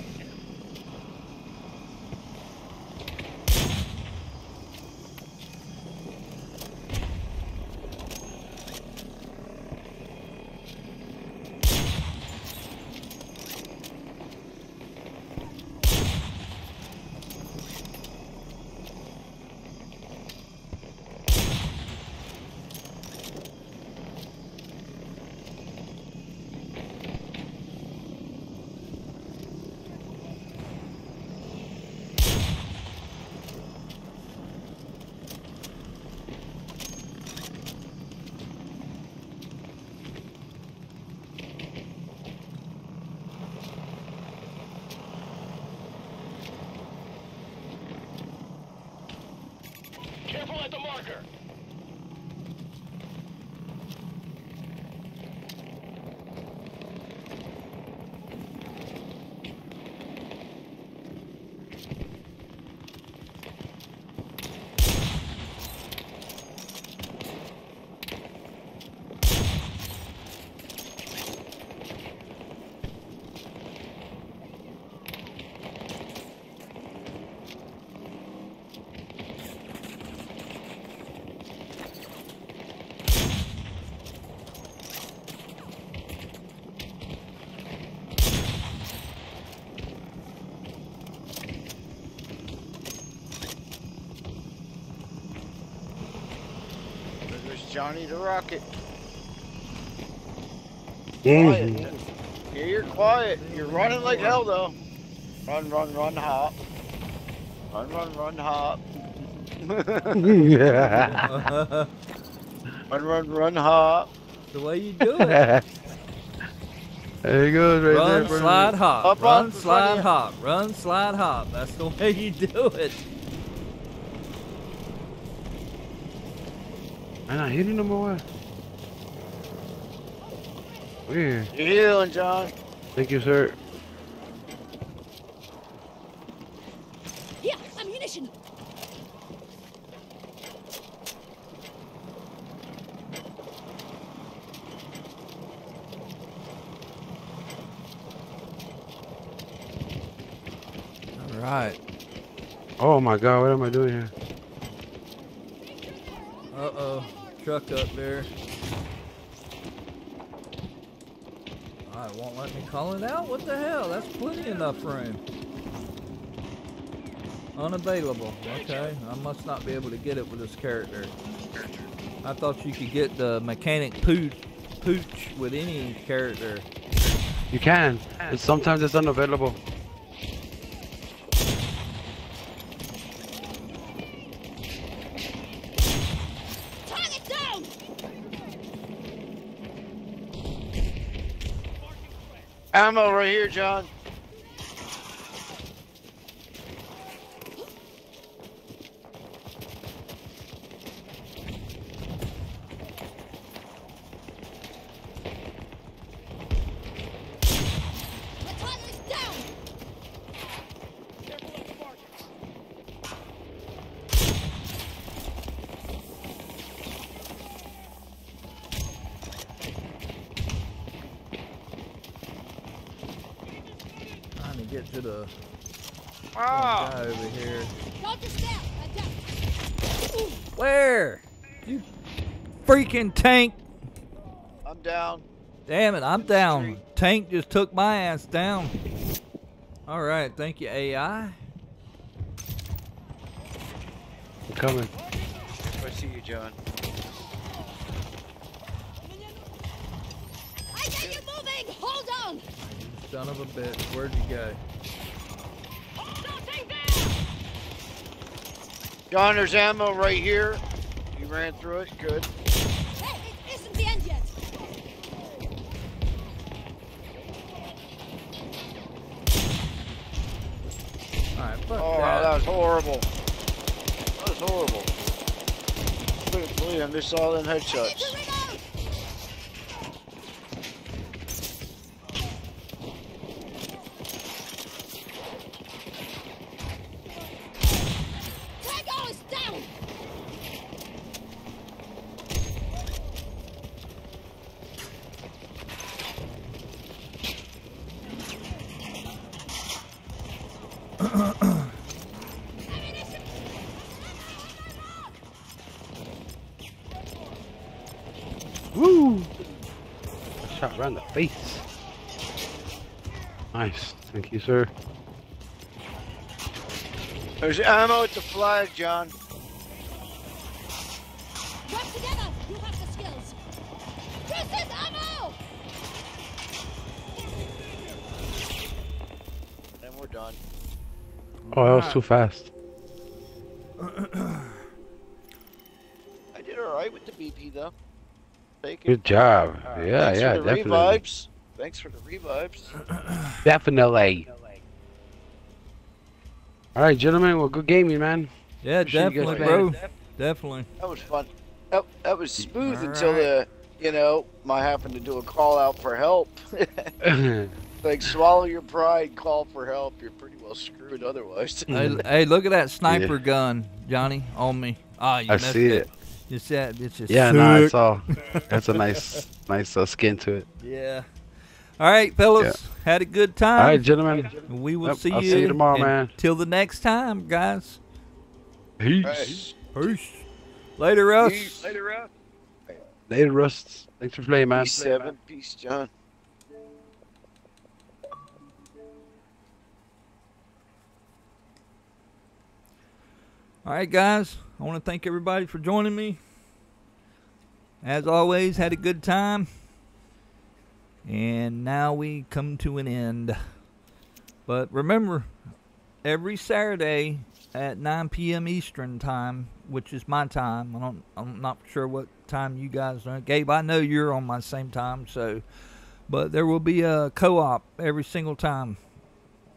Johnny the Rocket. Mm-hmm. Quiet. Yeah, you're quiet. You're running like hell though. Run, run, run, hop. Run, run, run, hop. Yeah. Run, run, run, hop. The way you do it. There he goes right run, there. Slide, hop. Up, run, up, slide, hop. Run, slide, hop. That's the way you do it. I'm not hitting no more. Weird. You're healing, John. Thank you, sir. Yeah, ammunition. All right. Oh my God, what am I doing here? Uh oh. Truck up there. Alright, won't let me call it out? What the hell? That's plenty enough room. Unavailable. Okay, I must not be able to get it with this character. I thought you could get the mechanic pooch, pooch with any character. You can, but sometimes it's unavailable. Ammo right here, John. Freaking tank. I'm down. Damn it, I'm down. Tank just took my ass down. All right, thank you, A I. I'm coming. I see you, John. I got you moving. Hold on. You son of a bitch. Where'd you go? John, there's ammo right here. You ran through it. Good. Oh, that. that was horrible. That was horrible. Couldn't believe I missed all them headshots. shot around the face. Nice. Thank you, sir. There's ammo at the flag, John. Work together. You have the skills. This is ammo. And we're done. Oh, that was too fast. I did alright with the B P though. Good job. Uh, yeah, thanks yeah, for the definitely. Revives. Thanks for the revives. Definitely. Alright, gentlemen, well, good gaming, man. Yeah, definitely, bro. Def definitely. That was fun. That, that was smooth all until, right. the, you know, my happened to do a call out for help. Like, swallow your pride, call for help. You're pretty well screwed otherwise. Hey, hey, look at that sniper yeah. gun, Johnny, on me. Ah, you I see it. it. It's that, it's just yeah, sick. no, it's all. That's a nice, nice uh, skin to it. Yeah. All right, fellas, yeah. had a good time. All right, gentlemen. We will yep, see, I'll you see you tomorrow, man. Till the next time, guys. Peace. Peace. Peace. Later, Russ. Peace. Later, Russ. Later, Russ. Thanks for playing, man. P seven. Peace, John. All right, guys. I want to thank everybody for joining me. As always, had a good time. And now we come to an end. But remember, every Saturday at nine P M Eastern time, which is my time. I don't, I'm not sure what time you guys are. Gabe, I know you're on my same time. So, but there will be a co-op every single time.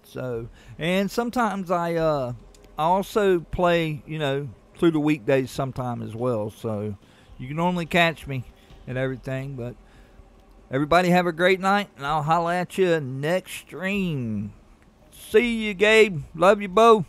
So, and sometimes I uh, also play, you know, through the weekdays sometime as well, so you can normally catch me and everything. But everybody have a great night, and I'll holler at you next stream. See you, Gabe. Love you, Bo.